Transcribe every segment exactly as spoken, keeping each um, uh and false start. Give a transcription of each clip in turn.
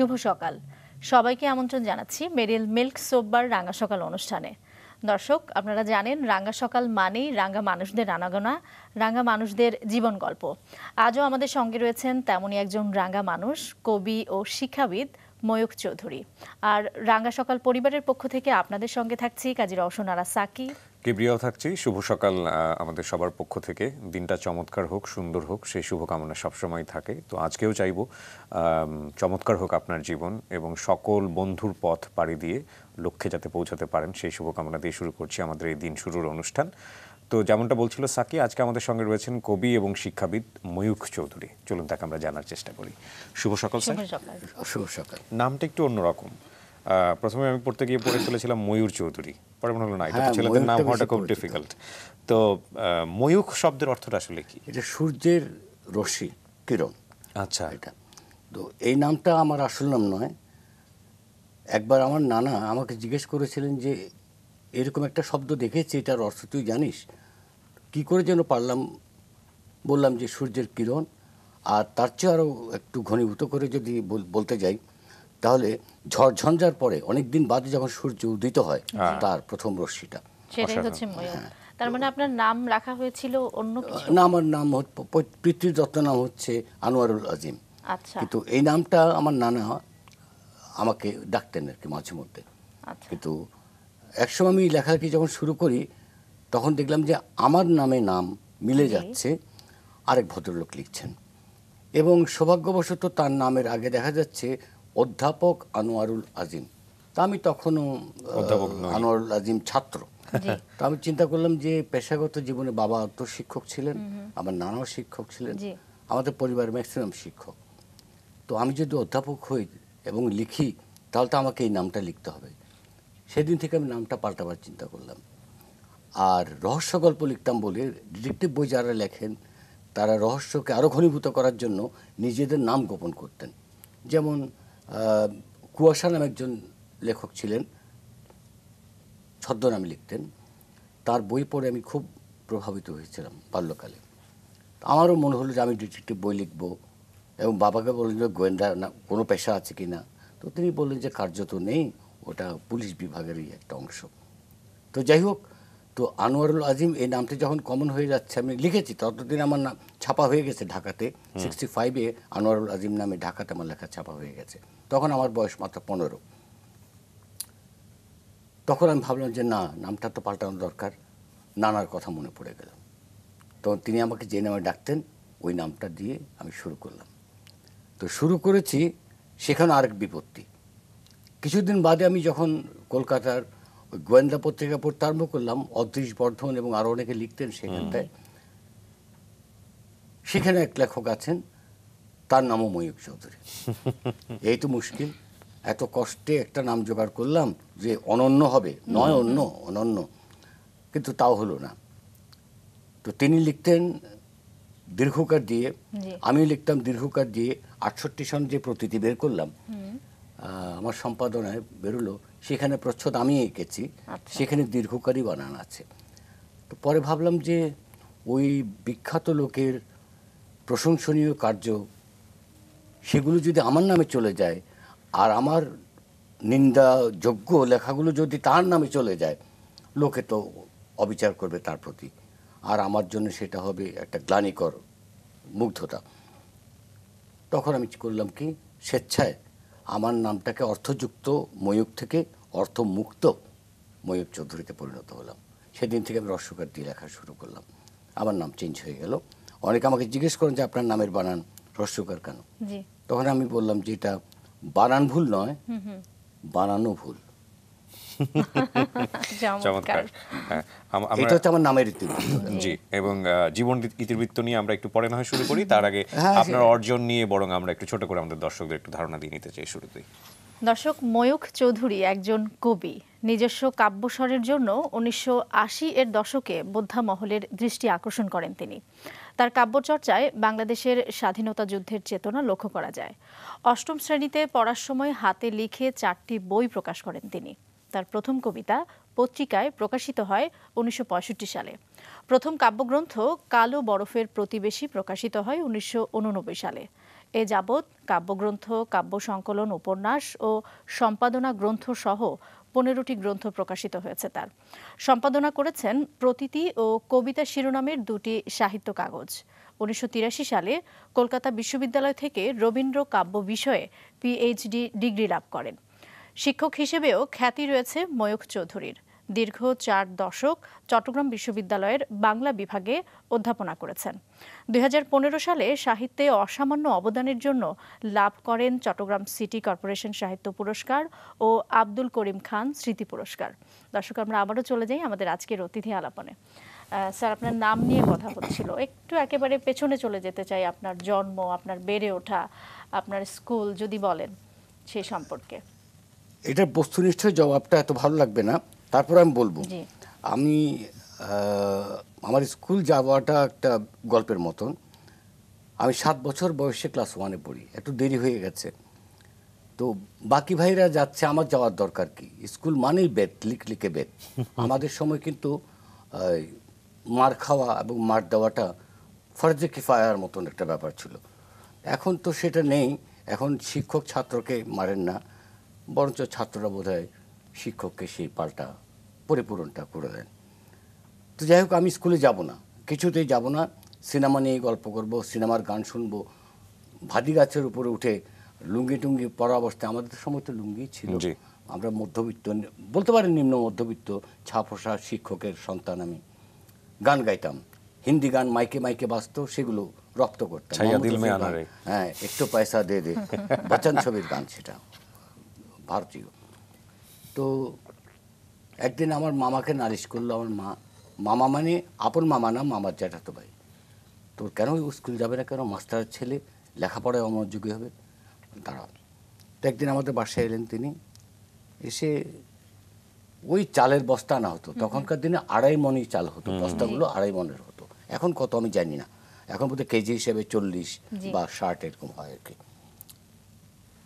शुभ सकाल सबाइके आमंत्रण जानाচ্ছি মেরিল মিল্ক সোপবার রাঙা সকাল অনুষ্ঠানে। দর্শক আপনারা জানেন রাঙা সকাল মানেই রাঙা মানুষদের রান্নাবান্না, রাঙা মানুষদের জীবন গল্প। আজও আমাদের সঙ্গে রয়েছেন তেমনই একজন রাঙা মানুষ, কবি ও শিক্ষাবিদ ময়ূখ চৌধুরী। আর রাঙা সকাল পরিবারের পক্ষ থেকে আপনাদের সঙ্গে থাকছি কাজী রওশন আরা সাকি। কেব্রিয়াও থাকছি। শুভ সকাল আমাদের সবার পক্ষ থেকে। দিনটা চমৎকার হোক, সুন্দর হোক, সেই শুভকামনা সবসময় থাকে। তো আজকেও চাইব চমৎকার হোক আপনার জীবন এবং সকল বন্ধুর পথ পাড়ি দিয়ে লক্ষ্যে যাতে পৌঁছাতে পারেন সেই শুভকামনা দিয়ে শুরু করছি আমাদের এই দিন শুরুর অনুষ্ঠান। তো যেমনটা বলছিল সাকি, আজকে আমাদের সঙ্গে রয়েছেন কবি এবং শিক্ষাবিদ ময়ূখ চৌধুরী। চলুন তাকে আমরা জানার চেষ্টা করি। শুভ সকাল স্যার। শুভ সকাল। নামটা একটু অন্যরকম। প্রথমে আমি পড়তে গিয়ে পড়ে চলেছিলাম ময়ূর চৌধুরী, পরে মনে হলো না এটা ছেলেদের নাম হওয়াটা খুব ডিফিকাল্ট। তো ময়ূখ শব্দের অর্থটা আসলে কি? এটা সূর্যের রশ্মি, কিরণ। আচ্ছা, এটা তো এই নামটা আমার আসল নাম নয়। একবার আমার নানা আমাকে জিজ্ঞেস করেছিলেন যে এরকম একটা শব্দ দেখেছি, এটার অর্থ তুই জানিস? কী করে যেন পারলাম, বললাম যে সূর্যের কিরণ। আর তার চেয়ে আরও একটু ঘনীভূত করে যদি বলতে যাই তাহলে ঝড়ঝঞ্ঝার পরে অনেক দিন বাদে যখন সূর্য উদিত হয় তার প্রথম রশ্মিটা, সেটাই হচ্ছে ময়ূখ। তার মানে আপনার নাম রাখা হয়েছিল অন্য কিছু না? আমার নাম পিতৃদত্ত নাম হচ্ছে আনোয়ারুল আজিম। আচ্ছা, কিন্তু এই নামটা আমার নানা আমাকে ডাকতেন আর কি মাঝে মধ্যে। কিন্তু একসময় আমি লেখালেখি যখন শুরু করি তখন দেখলাম যে আমার নামে নাম মিলে যাচ্ছে। আরেক ভদ্রলোক লিখছেন এবং সৌভাগ্যবশত তার নামের আগে দেখা যাচ্ছে অধ্যাপক আনোয়ারুল আজিম। তা আমি তখনও আনোয়ারুল আজিম ছাত্র। তা আমি চিন্তা করলাম যে পেশাগত জীবনে বাবা তো শিক্ষক ছিলেন, আমার নানাও শিক্ষক ছিলেন, আমাদের পরিবারের ম্যাক্সিমাম শিক্ষক। তো আমি যদি অধ্যাপক হই এবং লিখি তাহলে তো আমাকে এই নামটা লিখতে হবে। সেদিন থেকে আমি নামটা পাল্টাবার চিন্তা করলাম। আর রহস্য গল্প লিখতাম বলে ডিটেকটিভ বই যারা লেখেন তারা রহস্যকে আরও ঘনীভূত করার জন্য নিজেদের নাম গোপন করতেন। যেমন কুয়াশা নামে একজন লেখক ছিলেন, ছদ্মনামে লিখতেন। তার বই পড়ে আমি খুব প্রভাবিত হয়েছিলাম বাল্যকালে। আমারও মনে হলো যে আমি ডিটেকটিভ বই লিখব এবং বাবাকে বললেন যে গোয়েন্দা না কোনো পেশা আছে কি না। তো তিনি বললেন যে কার্য তো নেই, ওটা পুলিশ বিভাগেরই একটা অংশ। তো যাই হোক, তো আনোয়ারুল আজিম এই নামটি যখন কমন হয়ে যাচ্ছে, আমি লিখেছি ততদিন আমার নাম ছাপা হয়ে গেছে ঢাকাতে। সিক্সটি ফাইভে আনোয়ারুল আজিম নামে ঢাকাতে আমার লেখা ছাপা হয়ে গেছে। তখন আমার বয়স মাত্র পনেরো। তখন আমি ভাবলাম যে না, নামটা তো পাল্টানো দরকার। নানার কথা মনে পড়ে গেল। তখন তিনি আমাকে যে নামে ডাকতেন ওই নামটা দিয়ে আমি শুরু করলাম। তো শুরু করেছি, সেখানে আরেক বিপত্তি। কিছুদিন বাদে আমি যখন কলকাতার গোয়েন্দা পত্রিকা পড়তে আরম্ভ করলাম, অদৃশ বর্ধন এবং আরও অনেকে লিখতেন সেখানটায়, সেখানে এক লেখক আছেন তার নামও ময়ূখ চৌধুরী। এই তো মুশকিল, এত কষ্টে একটা নাম জোগাড় করলাম যে অনন্য হবে, নয় অন্য অনন্য, কিন্তু তাও হলো না। তো তিনি লিখতেন দীর্ঘকার দিয়ে, আমিও লিখতাম দীর্ঘকার দিয়ে। আটষট্টি সন যে প্রতিটি বের করলাম আমার সম্পাদনায় বেরোলো, সেখানে প্রচ্ছদ আমি এঁকেছি, সেখানে দীর্ঘকারী বানান আছে। তো পরে ভাবলাম যে ওই বিখ্যাত লোকের প্রশংসনীয় কার্য সেগুলো যদি আমার নামে চলে যায়, আর আমার নিন্দাযোগ্য লেখাগুলো যদি তার নামে চলে যায়, লোকে তো অবিচার করবে তার প্রতি, আর আমার জন্য সেটা হবে একটা গ্লানিকর মুগ্ধতা। তখন আমি করলাম কি, স্বেচ্ছায় আমার নামটাকে অর্থযুক্ত ময়ূখ থেকে অর্থমুক্ত ময়ূখ চৌধুরীতে পরিণত হলাম। সেদিন থেকে আমি রহস্যকার দিয়ে লেখা শুরু করলাম। আমার নাম চেঞ্জ হয়ে গেল। অনেকে আমাকে জিজ্ঞেস করেন যে আপনার নামের বানান রহস্যকার কেন? তখন আমি বললাম যে এটা বানান ভুল নয়, বানানো ভুল। চমৎকার। এটা হচ্ছে আমার নামের ইতিবৃত্ত। জি, এবং জীবন ইতিবৃত্ত নিয়ে আমরা একটু পরে না হয় শুরু করি। তার আগে আপনার অর্জন নিয়ে বরং আমরা একটু ছোট করে আমাদের দর্শকদের একটু ধারণা দিয়ে নিতে চাই শুরুতেই। দর্শক, ময়ূখ চৌধুরী একজন কবি। নিজস্ব কাব্যস্বরের জন্য উনিশশো আশি এর দশকে বোদ্ধা মহলের দৃষ্টি আকর্ষণ করেন তিনি। তার কাব্যচর্চায় বাংলাদেশের স্বাধীনতা যুদ্ধের চেতনা লক্ষ্য করা যায়। অষ্টম শ্রেণীতে পড়ার সময় হাতে লিখে চারটি বই প্রকাশ করেন তিনি। তার প্রথম কবিতা পত্রিকায় প্রকাশিত হয় উনিশশো পঁয়ষট্টি সালে। প্রথম কাব্যগ্রন্থ কালো বরফের প্রতিবেশী প্রকাশিত হয় উনিশশো উননব্বই সালে। ए जाबत काव्यग्रंथ काव्य संकलन उपन्यास और सम्पादना ग्रंथ सह पंद्रह ग्रंथ प्रकाशित হয়েছে। তার সম্পাদনা করেছেন প্রতীতি ও কবিতা শিরোনামের দুটি সাহিত্য কাগজ। উনিশশো তিরাশি সালে কলকাতা বিশ্ববিদ্যালয় থেকে রবীন্দ্র কাব্য বিষয়ে পিএইচডি ডিগ্রি লাভ করেন। শিক্ষক হিসেবেও খ্যাতি রয়েছে ময়ূখ চৌধুরীর। দীর্ঘ চার দশক চট্টগ্রাম বিশ্ববিদ্যালয়ের বাংলা বিভাগে অধ্যাপনা করেছেন। দুই হাজার পনেরো সালে সাহিত্যে অসামান্য অবদানের জন্য লাভ করেন চট্টগ্রাম সিটি কর্পোরেশন সাহিত্য পুরস্কার ও আব্দুল করিম খান স্মৃতি পুরস্কার। দর্শক, আমরা আবারও চলে যাই আমাদের আজকের অতিথি আলাপনে। স্যার, আপনার নাম নিয়ে কথা হচ্ছিল, একটু একেবারে পেছনে চলে যেতে চাই। আপনার জন্ম, আপনার বেড়ে ওঠা, আপনার স্কুল, যদি বলেন সেই সম্পর্কে। এটার বস্তুনিষ্ঠ জবাবটা এত ভালো লাগবে না, তারপর আমি বলবো। আমি আমার স্কুল যাওয়াটা একটা গল্পের মতন। আমি সাত বছর বয়সে ক্লাস ওয়ানে পড়ি, একটু দেরি হয়ে গেছে। তো বাকি ভাইরা যাচ্ছে, আমার যাওয়ার দরকার কি? স্কুল মানেই বেত, লিখ লিখে বেত। আমাদের সময় কিন্তু মার খাওয়া এবং মার দেওয়াটা ফরজে কিফায়ার মতন একটা ব্যাপার ছিল। এখন তো সেটা নেই। এখন শিক্ষক ছাত্রকে মারেন না, বরঞ্চ ছাত্ররা বোধ হয় শিক্ষককে সেই পাল্টা পরিপূরণটা করে দেন। তো যাই হোক, আমি স্কুলে যাব না, কিছুতেই যাব না। সিনেমা নিয়ে গল্প করব, সিনেমার গান শুনব, ভাদি গাছের উপরে উঠে লুঙ্গি টুঙ্গি পরা অবস্থায়, আমাদের সময় তো লুঙ্গি ছিল, আমরা মধ্যবিত্ত বলতে পারি, নিম্ন মধ্যবিত্ত ছাপোষা শিক্ষকের সন্তান। আমি গান গাইতাম, হিন্দি গান মাইকে মাইকে বাজত, সেগুলো রপ্ত করতাম। হ্যাঁ, একটু পয়সা দে দে, বচ্চন ছবির গান, সেটা ভারতীয়। তো একদিন আমার মামাকে নালিশ করলো আমার মা। মামা মানে আপন মামা না, মামার জ্যাঠাতো ভাই। তোর কেন স্কুল যাবে না কেন? মাস্টারের ছেলে, লেখাপড়ায় অমনোযোগী হবে। দাঁড়াও। তো একদিন আমাদের বাসায় এলেন তিনি। এসে ওই চালের বস্তা আনা হতো, তখনকার দিনে আড়াই মনই চাল হতো, বস্তাগুলো আড়াই মনের হতো। এখন কত আমি জানি না, এখন বোধহয় কেজি হিসেবে চল্লিশ বা ষাট এরকম হয় আর কি।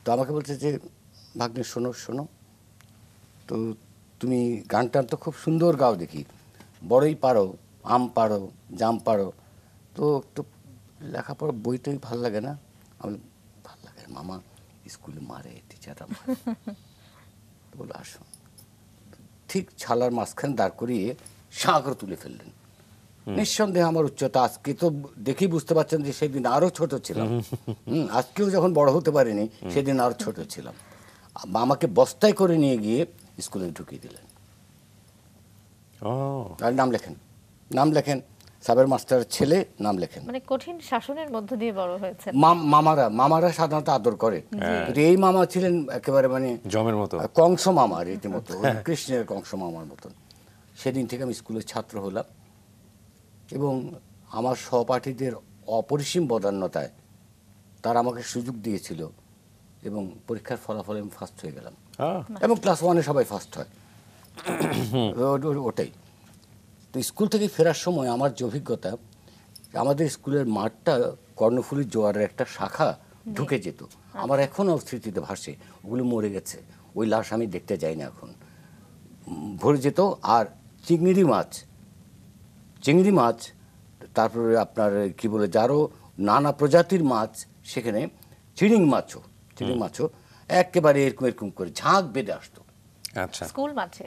তো আমাকে বলছে যে, ভাগ্নে শোনো শোনো, তো তুমি গানটান তো খুব সুন্দর গাও দেখি, বড়ই পারো, আম পারো, জাম পারো, তো একটু লেখাপড়া বইটাই ভালো লাগে না। আমি ভালো লাগে না মামা, স্কুলে মারে টিচাররা। বলো আসো। ঠিক ছালার মাঝখানে দাঁড় করিয়ে সাঁ করে তুলে ফেললেন। নিঃসন্দেহে আমার উচ্চতা, আজকে তো দেখি বুঝতে পারছেন যে সেদিন আরও ছোট ছিলাম। হুম, আজকেও যখন বড় হতে পারিনি, সেদিন আরও ছোট ছিলাম। মামাকে বস্তায় করে নিয়ে গিয়ে স্কুলে ঢুকিয়ে দিলেন। আর নাম লেখেন, নাম লেখেন, সাবের মাস্টারের ছেলে, নাম লেখেন। মানে কঠিন শাসনের মধ্য দিয়ে বড় হয়েছে। মামারা মামারা সাধারণত আদর করে, কিন্তু এই মামা ছিলেন একেবারে মানে জমের মতো, কংস মামা রীতিমতো, কৃষ্ণের কংস মামার মতন। সেদিন থেকে আমি স্কুলের ছাত্র হলাম এবং আমার সহপাঠীদের অপরিসীম বদান্যতায় তারা আমাকে সুযোগ দিয়েছিল এবং পরীক্ষার ফলাফলে আমি ফার্স্ট হয়ে গেলাম। এবং ক্লাস ওয়ানে সবাই ফার্স্ট হয়, ওটাই। তো স্কুল থেকে ফেরার সময় আমার যে অভিজ্ঞতা, আমাদের স্কুলের মাঠটা কর্ণফুলী জোয়ারের একটা শাখা ঢুকে যেত। আমার এখনও স্মৃতিতে ভাসে, ওগুলো মরে গেছে, ওই লাশ আমি দেখতে যাই না এখন। ভরে যেত আর চিংড়ি মাছ, চিংড়ি মাছ, তারপরে আপনার কি বলে যারও নানা প্রজাতির মাছ, সেখানে চিড়িং মাছও, চিড়িং মাছও একেবারে এরকম এরকম করে ঝাঁক বেঁধে আসতো। আচ্ছা, স্কুল মাঠে,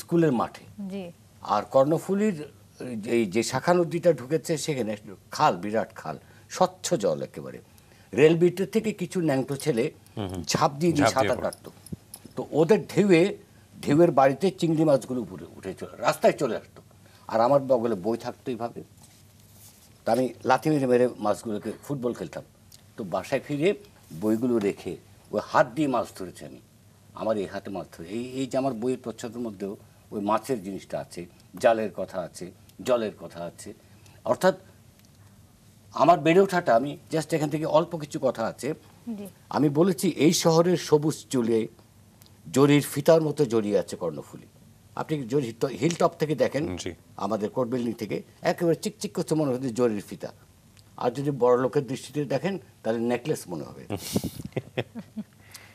স্কুলের মাঠে। আর কর্ণফুলীর যে শাখা নদীটা ঢুকেছে সেখানে খাল, বিরাট খাল, স্বচ্ছ জল একেবারে। রেল বিটের থেকে কিছু ন্যাংটো ছেলে ঝাঁপ দিয়ে দিয়ে সাঁতার কাটতো। তো ওদের ঢেউয়ে, ঢেউয়ের বাড়িতে চিংড়ি মাছগুলো উপরে উঠে রাস্তায় চলে আসতো। আর আমার বগলে বই থাকতো এইভাবে, তা আমি লাথি মেরে মেরে মাছগুলোকে ফুটবল খেলতাম। তো বাসায় ফিরে বইগুলো রেখে ওই হাত দিয়ে মাছ ধরেছি আমি, আমার এই হাতে মাছ ধরে। এই এই যে আমার বইয়ের প্রচ্ছদের মধ্যেও ওই মাছের জিনিসটা আছে, জালের কথা আছে, জলের কথা আছে। অর্থাৎ আমার বেড়ে ওঠাটা, আমি জাস্ট এখান থেকে অল্প কিছু কথা আছে আমি বলেছি। এই শহরের সবুজ চুলে জরির ফিতার মতো জড়িয়ে আছে কর্ণফুলী। আপনি জরি হিল টপ থেকে দেখেন, আমাদের কোর্ট বিল্ডিং থেকে একেবারে চিকচিক করছে, মনে হচ্ছে জরির ফিতা। আর যদি বড় লোকের দৃষ্টিতে দেখেন তাহলে নেকলেস মনে হবে।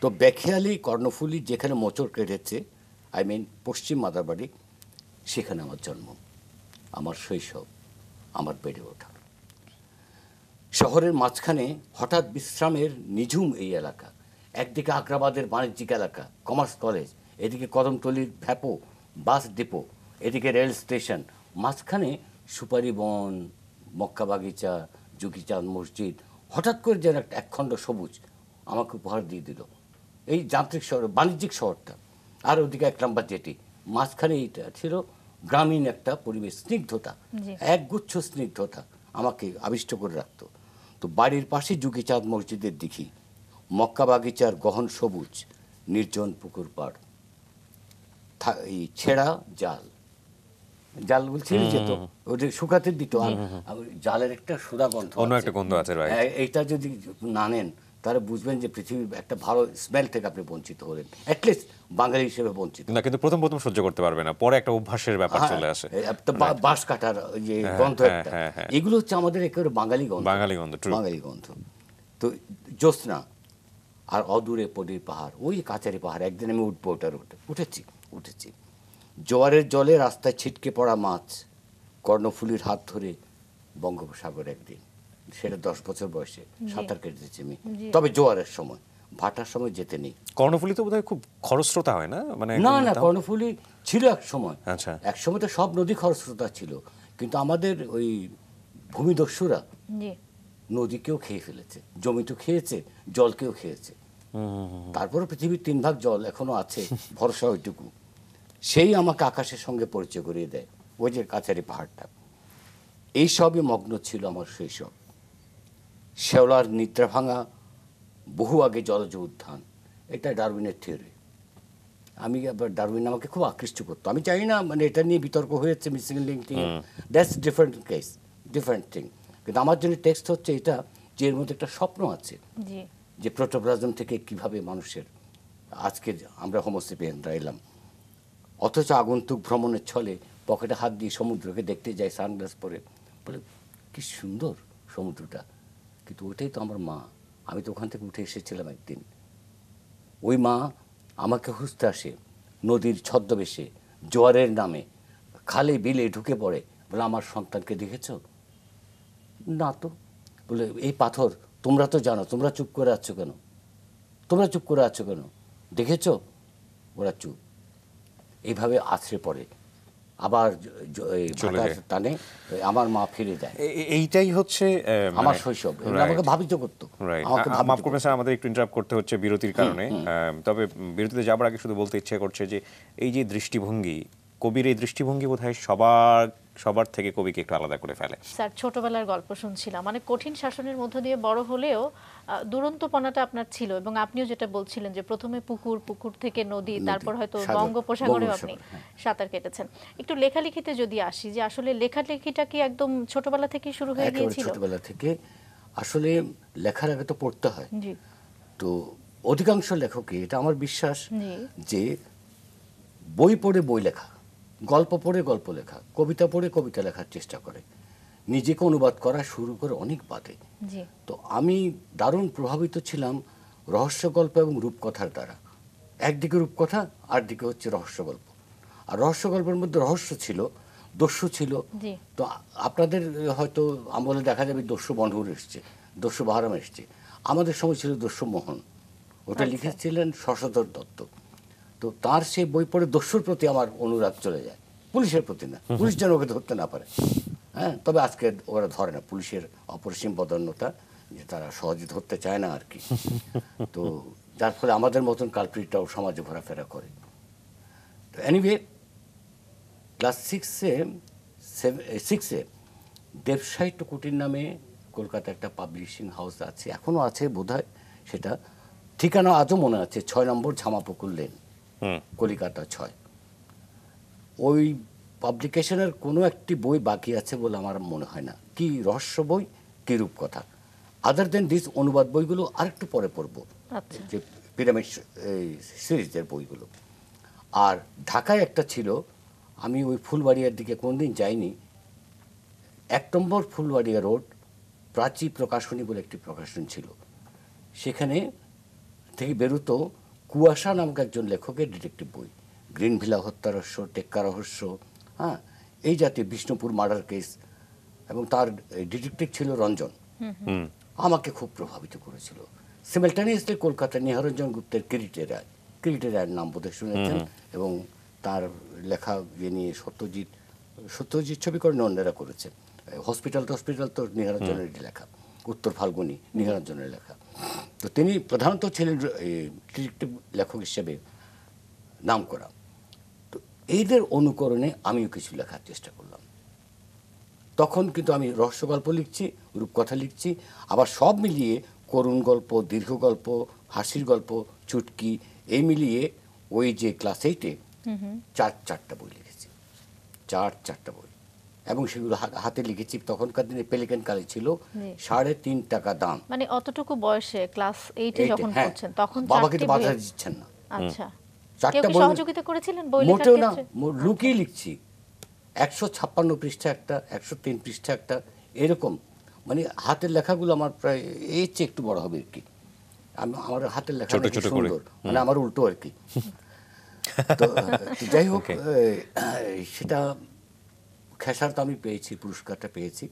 তো বেখেয়ালি কর্ণফুলী যেখানে মোচড় কেটেছে, আই মিন পশ্চিম মাদারবাড়ি, সেখানে আমার জন্ম, আমার শৈশব, আমার বেড়ে ওঠা। শহরের মাঝখানে হঠাৎ বিশ্রামের নিঝুম এই এলাকা। একদিকে আগ্রাবাদের বাণিজ্যিক এলাকা, কমার্স কলেজ, এদিকে কদমতলির ভ্যাপো বাস ডিপো, এদিকে রেল স্টেশন, মাঝখানে সুপারি বন, মক্কা বাগিচা, জুকিচাঁদ মসজিদ, হঠাৎ করে যেন একটা একখণ্ড সবুজ আমাকে উপহার দিয়ে দিল এই যান্ত্রিক শহর, বাণিজ্যিক শহরটা। আর ওদিকে এক নম্বর যেটি, মাঝখানে এইটা ছিল গ্রামীণ একটা পরিবেশ, স্নিগ্ধতা, একগুচ্ছ স্নিগ্ধতা আমাকে আবিষ্ট করে রাখতো। তো বাড়ির পাশে জুকিচাঁদ মসজিদের দিঘি, মক্কা বাগিচার গহন সবুজ, নির্জন পুকুর পাড়, এই ছেঁড়া জাল, জাল বলছি যেত ওদের শুকাতে দিত, আর জালের একটা সুদা গন্ধ, অন্য একটা গন্ধ আছে, এইটা যদি না নেন তারা বুঝবেন যে পৃথিবীর একটা ভালো স্মেল থেকে আপনি বঞ্চিত হলেন, অ্যাটলিস্ট বাঙালি হিসেবে বঞ্চিত না। কিন্তু প্রথম প্রথম সহ্য করতে পারবে না, পরে একটা অভ্যাসের ব্যাপার চলে আসে। বাঁশ কাটার যে গন্ধ, এগুলো হচ্ছে আমাদের একেবারে বাঙালি গন্ধ, বাঙালি গন্ধ, বাঙালি গন্ধ। তো জ্যোৎস্না আর অদূরে পদির পাহাড়, ওই কাছারি পাহাড়, একদিন আমি উঠবো ওটার, উঠেছি উঠেছি জোয়ারের জলে রাস্তায় ছিটকে পড়া মাছ, কর্ণফুলির হাত ধরে বঙ্গোপসাগর, একদিন সেটা দশ বছর বয়সে সাঁতার কেটেছি আমি, তবে জোয়ারের সময়, ভাটার সময় যেতে নেই। কর্ণফুলি তো বোধহয় খুব খরস্রোতা হয় না? মানে না না, কর্ণফুলি ছিল এক সময়, এক সময় তো সব নদী খরস্রোতা ছিল, কিন্তু আমাদের ওই ভূমিদস্যুরা নদীকেও খেয়ে ফেলেছে, জমি তো খেয়েছে, জলকেও খেয়েছে। তারপরে পৃথিবীর তিন ভাগ জল এখনো আছে, ভরসা ওইটুকু। সেই আমাকে আকাশের সঙ্গে পরিচয় করিয়ে দেয় ওই যে কাছারি পাহাড়টা। এইসবই মগ্ন ছিল আমার শৈশব। শেওলার নিদ্রা ভাঙা বহু আগে জলজ উত্থান, এটা ডারউইনের থিওরি। আমি আবার ডারউইন আমাকে খুব আকৃষ্ট করতো। আমি চাই না মানে এটা নিয়ে বিতর্ক হয়েছে, missing link, that's different case, different thing. কিন্তু আমার জন্য টেক্সট হচ্ছে এটা যে এর মধ্যে একটা স্বপ্ন আছে, যে প্রোটোপ্লাজম থেকে কিভাবে মানুষের আজকে আমরা হোমো সেপিয়েন্সরা এলাম। অথচ আগন্তুক ভ্রমণের ছলে পকেটে হাত দিয়ে সমুদ্রকে দেখতে যাই সানগ্লাস পরে, বলে কি সুন্দর সমুদ্রটা, কিন্তু ওটাই তো আমার মা। আমি তো ওখান থেকে উঠে এসেছিলাম একদিন। ওই মা আমাকে হুঁসতে আসে নদীর ছদ্মবেশে, জোয়ারের নামে খালে বিলে ঢুকে পড়ে, বলে আমার সন্তানকে দেখেছ? না তো। বলে এই পাথর, তোমরা তো জানো, তোমরা চুপ করে আছো কেন, তোমরা চুপ করে আছো কেন, দেখেছ? ওরা চুপ। এইভাবে আছড়ে পড়ে, আবার টানে আমার মা ফিরে যায়। এইটাই হচ্ছে আমার শৈশব, আমাকে ভাবিত করতো। মাফ করবেন স্যার, আমাদের একটু ইন্টারাপ্ট করতে হচ্ছে বিরতির কারণে। তবে বিরতিতে যাবার আগে শুধু বলতে ইচ্ছে করছে যে এই যে দৃষ্টিভঙ্গি, কবির এই দৃষ্টিভঙ্গি বোধহয় সবার সবার থেকে কবিকে একটু আলাদা করে ফেলে। স্যার, ছোটবেলার গল্প শুনছিলাম, মানে কঠিন শাসনের মধ্য দিয়ে বড় হলেও দুরন্তপনাটা আপনার ছিল, এবং আপনিও যেটা বলছিলেন যে প্রথমে পুকুর, পুকুর থেকে নদী, তারপর হয়তো বঙ্গোপসাগরেও আপনি সাঁতার কেটেছেন। একটু লেখালেখিতে যদি আসি, যে আসলে লেখালেখিটা কি একদম ছোটবেলা থেকে শুরু হয়ে গিয়েছিল? ছোটবেলা থেকে আসলে লেখার আগে তো পড়তে হয়। তো অধিকাংশ লেখকই, এটা আমার বিশ্বাস, যে বই পড়ে বই লেখা, গল্প পড়ে গল্প লেখা, কবিতা পড়ে কবিতা লেখার চেষ্টা করে, নিজেকে অনুবাদ করা শুরু করে অনেক বাদে। তো আমি দারুণ প্রভাবিত ছিলাম রহস্য গল্প এবং রূপকথার দ্বারা। একদিকে রূপকথা, আর দিকে হচ্ছে রহস্য গল্প। আর রহস্য গল্পের মধ্যে রহস্য ছিল, দস্যু ছিল। তো আপনাদের হয়তো আমলে দেখা যাবে দস্যু বন্ধুর এসছে, দস্যু বাহারাম এসছে, আমাদের সময় ছিল দস্যু মোহন, ওটা লিখেছিলেন শশধর দত্ত। তো তার সেই বই পড়ে দস্যুর প্রতি আমার অনুরাগ চলে যায়, পুলিশের প্রতি না। পুলিশ যেন ওকে ধরতে না পারে, হ্যাঁ, তবে আজকে ওরা ধরে না, পুলিশের অপরিসীম বদান্যতা, যে তারা সহজে ধরতে চায় না আর কি। তো যার ফলে আমাদের মতন কালপ্রিটরাও সমাজে ঘোরাফেরা করে। তো এনিওয়ে, ক্লাস সিক্সে সিক্সে দেবসাহিত্য কুটির নামে কলকাতা একটা পাবলিশিং হাউস আছে, এখনও আছে বোধ হয়, সেটা ঠিকানা আজও মনে আছে, ছয় নম্বর ঝামাপুকুর লেন, কলিকাতা ছয়। ওই পাবলিকেশনের কোনো একটি বই বাকি আছে বলে আমার মনে হয় না, কি রহস্য বই কি রূপকথা। আদার দেন দিস অনুবাদ বইগুলো আরেকটু পরে পড়ব, যে পিরামিড সিরিজের বইগুলো। আর ঢাকায় একটা ছিল, আমি ওই ফুলবাড়িয়ার দিকে কোনদিন যাইনি, এক নম্বর ফুলবাড়িয়া রোড, প্রাচী প্রকাশনী বলে একটি প্রকাশন ছিল, সেখানে থেকে বেরোতো কুয়াশা নামক একজন লেখকের ডিটেকটিভ বই, গ্রিনভিলা হত্যা রহস্য, টেক্কা রহস্য, হ্যাঁ, এই জাতীয় বিষ্ণুপুর মার্ডার কেস, এবং তার ডিটেকটিভ ছিল রঞ্জন। আমাকে খুব প্রভাবিত করেছিল। সিমেলটানিয়াসলি কলকাতা নিহারঞ্জন গুপ্তের কিরিটের রায়, কিরিটের রায়ের নাম বোধহয় শুনেছেন, এবং তার লেখা ইয়ে নিয়ে সত্যজিৎ সত্যজিৎ ছবিকরণে অন্যরা করেছেন। হসপিটাল টসপিটাল তো নিহারঞ্জনেরই লেখা, উত্তর ফাল্গুনি নিহারঞ্জনের লেখা। তো তিনি প্রধানত ছিলেন ডিটেকটিভ লেখক হিসেবে নাম করা। তো এইদের অনুকরণে আমিও কিছু লেখার চেষ্টা করলাম। তখন কিন্তু আমি রহস্য গল্প লিখছি, রূপকথা লিখছি, আবার সব মিলিয়ে করুণ গল্প, দীর্ঘ গল্প, হাসির গল্প, চুটকি, এই মিলিয়ে ওই যে ক্লাস এইটে চার চারটা বই লিখেছি, চার চারটা বই। এবং সেগুলো হাতে লিখেছি, তখনকার দিনে পেলিকান কালে ছিল সাড়ে তিন টাকা দাম, মানে অতটুকু বয়সে ক্লাস এইটে যখন পড়ছেন তখন বাবাকে তো বাধা দিচ্ছেন না। আচ্ছা, চারটা বই সহযোগিতা করেছিলেন বই লেখার ক্ষেত্রে? মোটেও না, লুকিয়ে লিখছি। একশো ছাপ্পান্ন পৃষ্ঠা একটা, একশো তিন পৃষ্ঠা একটা, এরকম। মানে হাতের লেখাগুলো আমার প্রায় এই চেয়ে একটু বড় হবে আর কি, আমার হাতের লেখা সুন্দর, মানে আমার উল্টো আর কি। তো যাই হোক, সেটা খেসার তো আমি পেয়েছি, পুরস্কারটা পেয়েছি।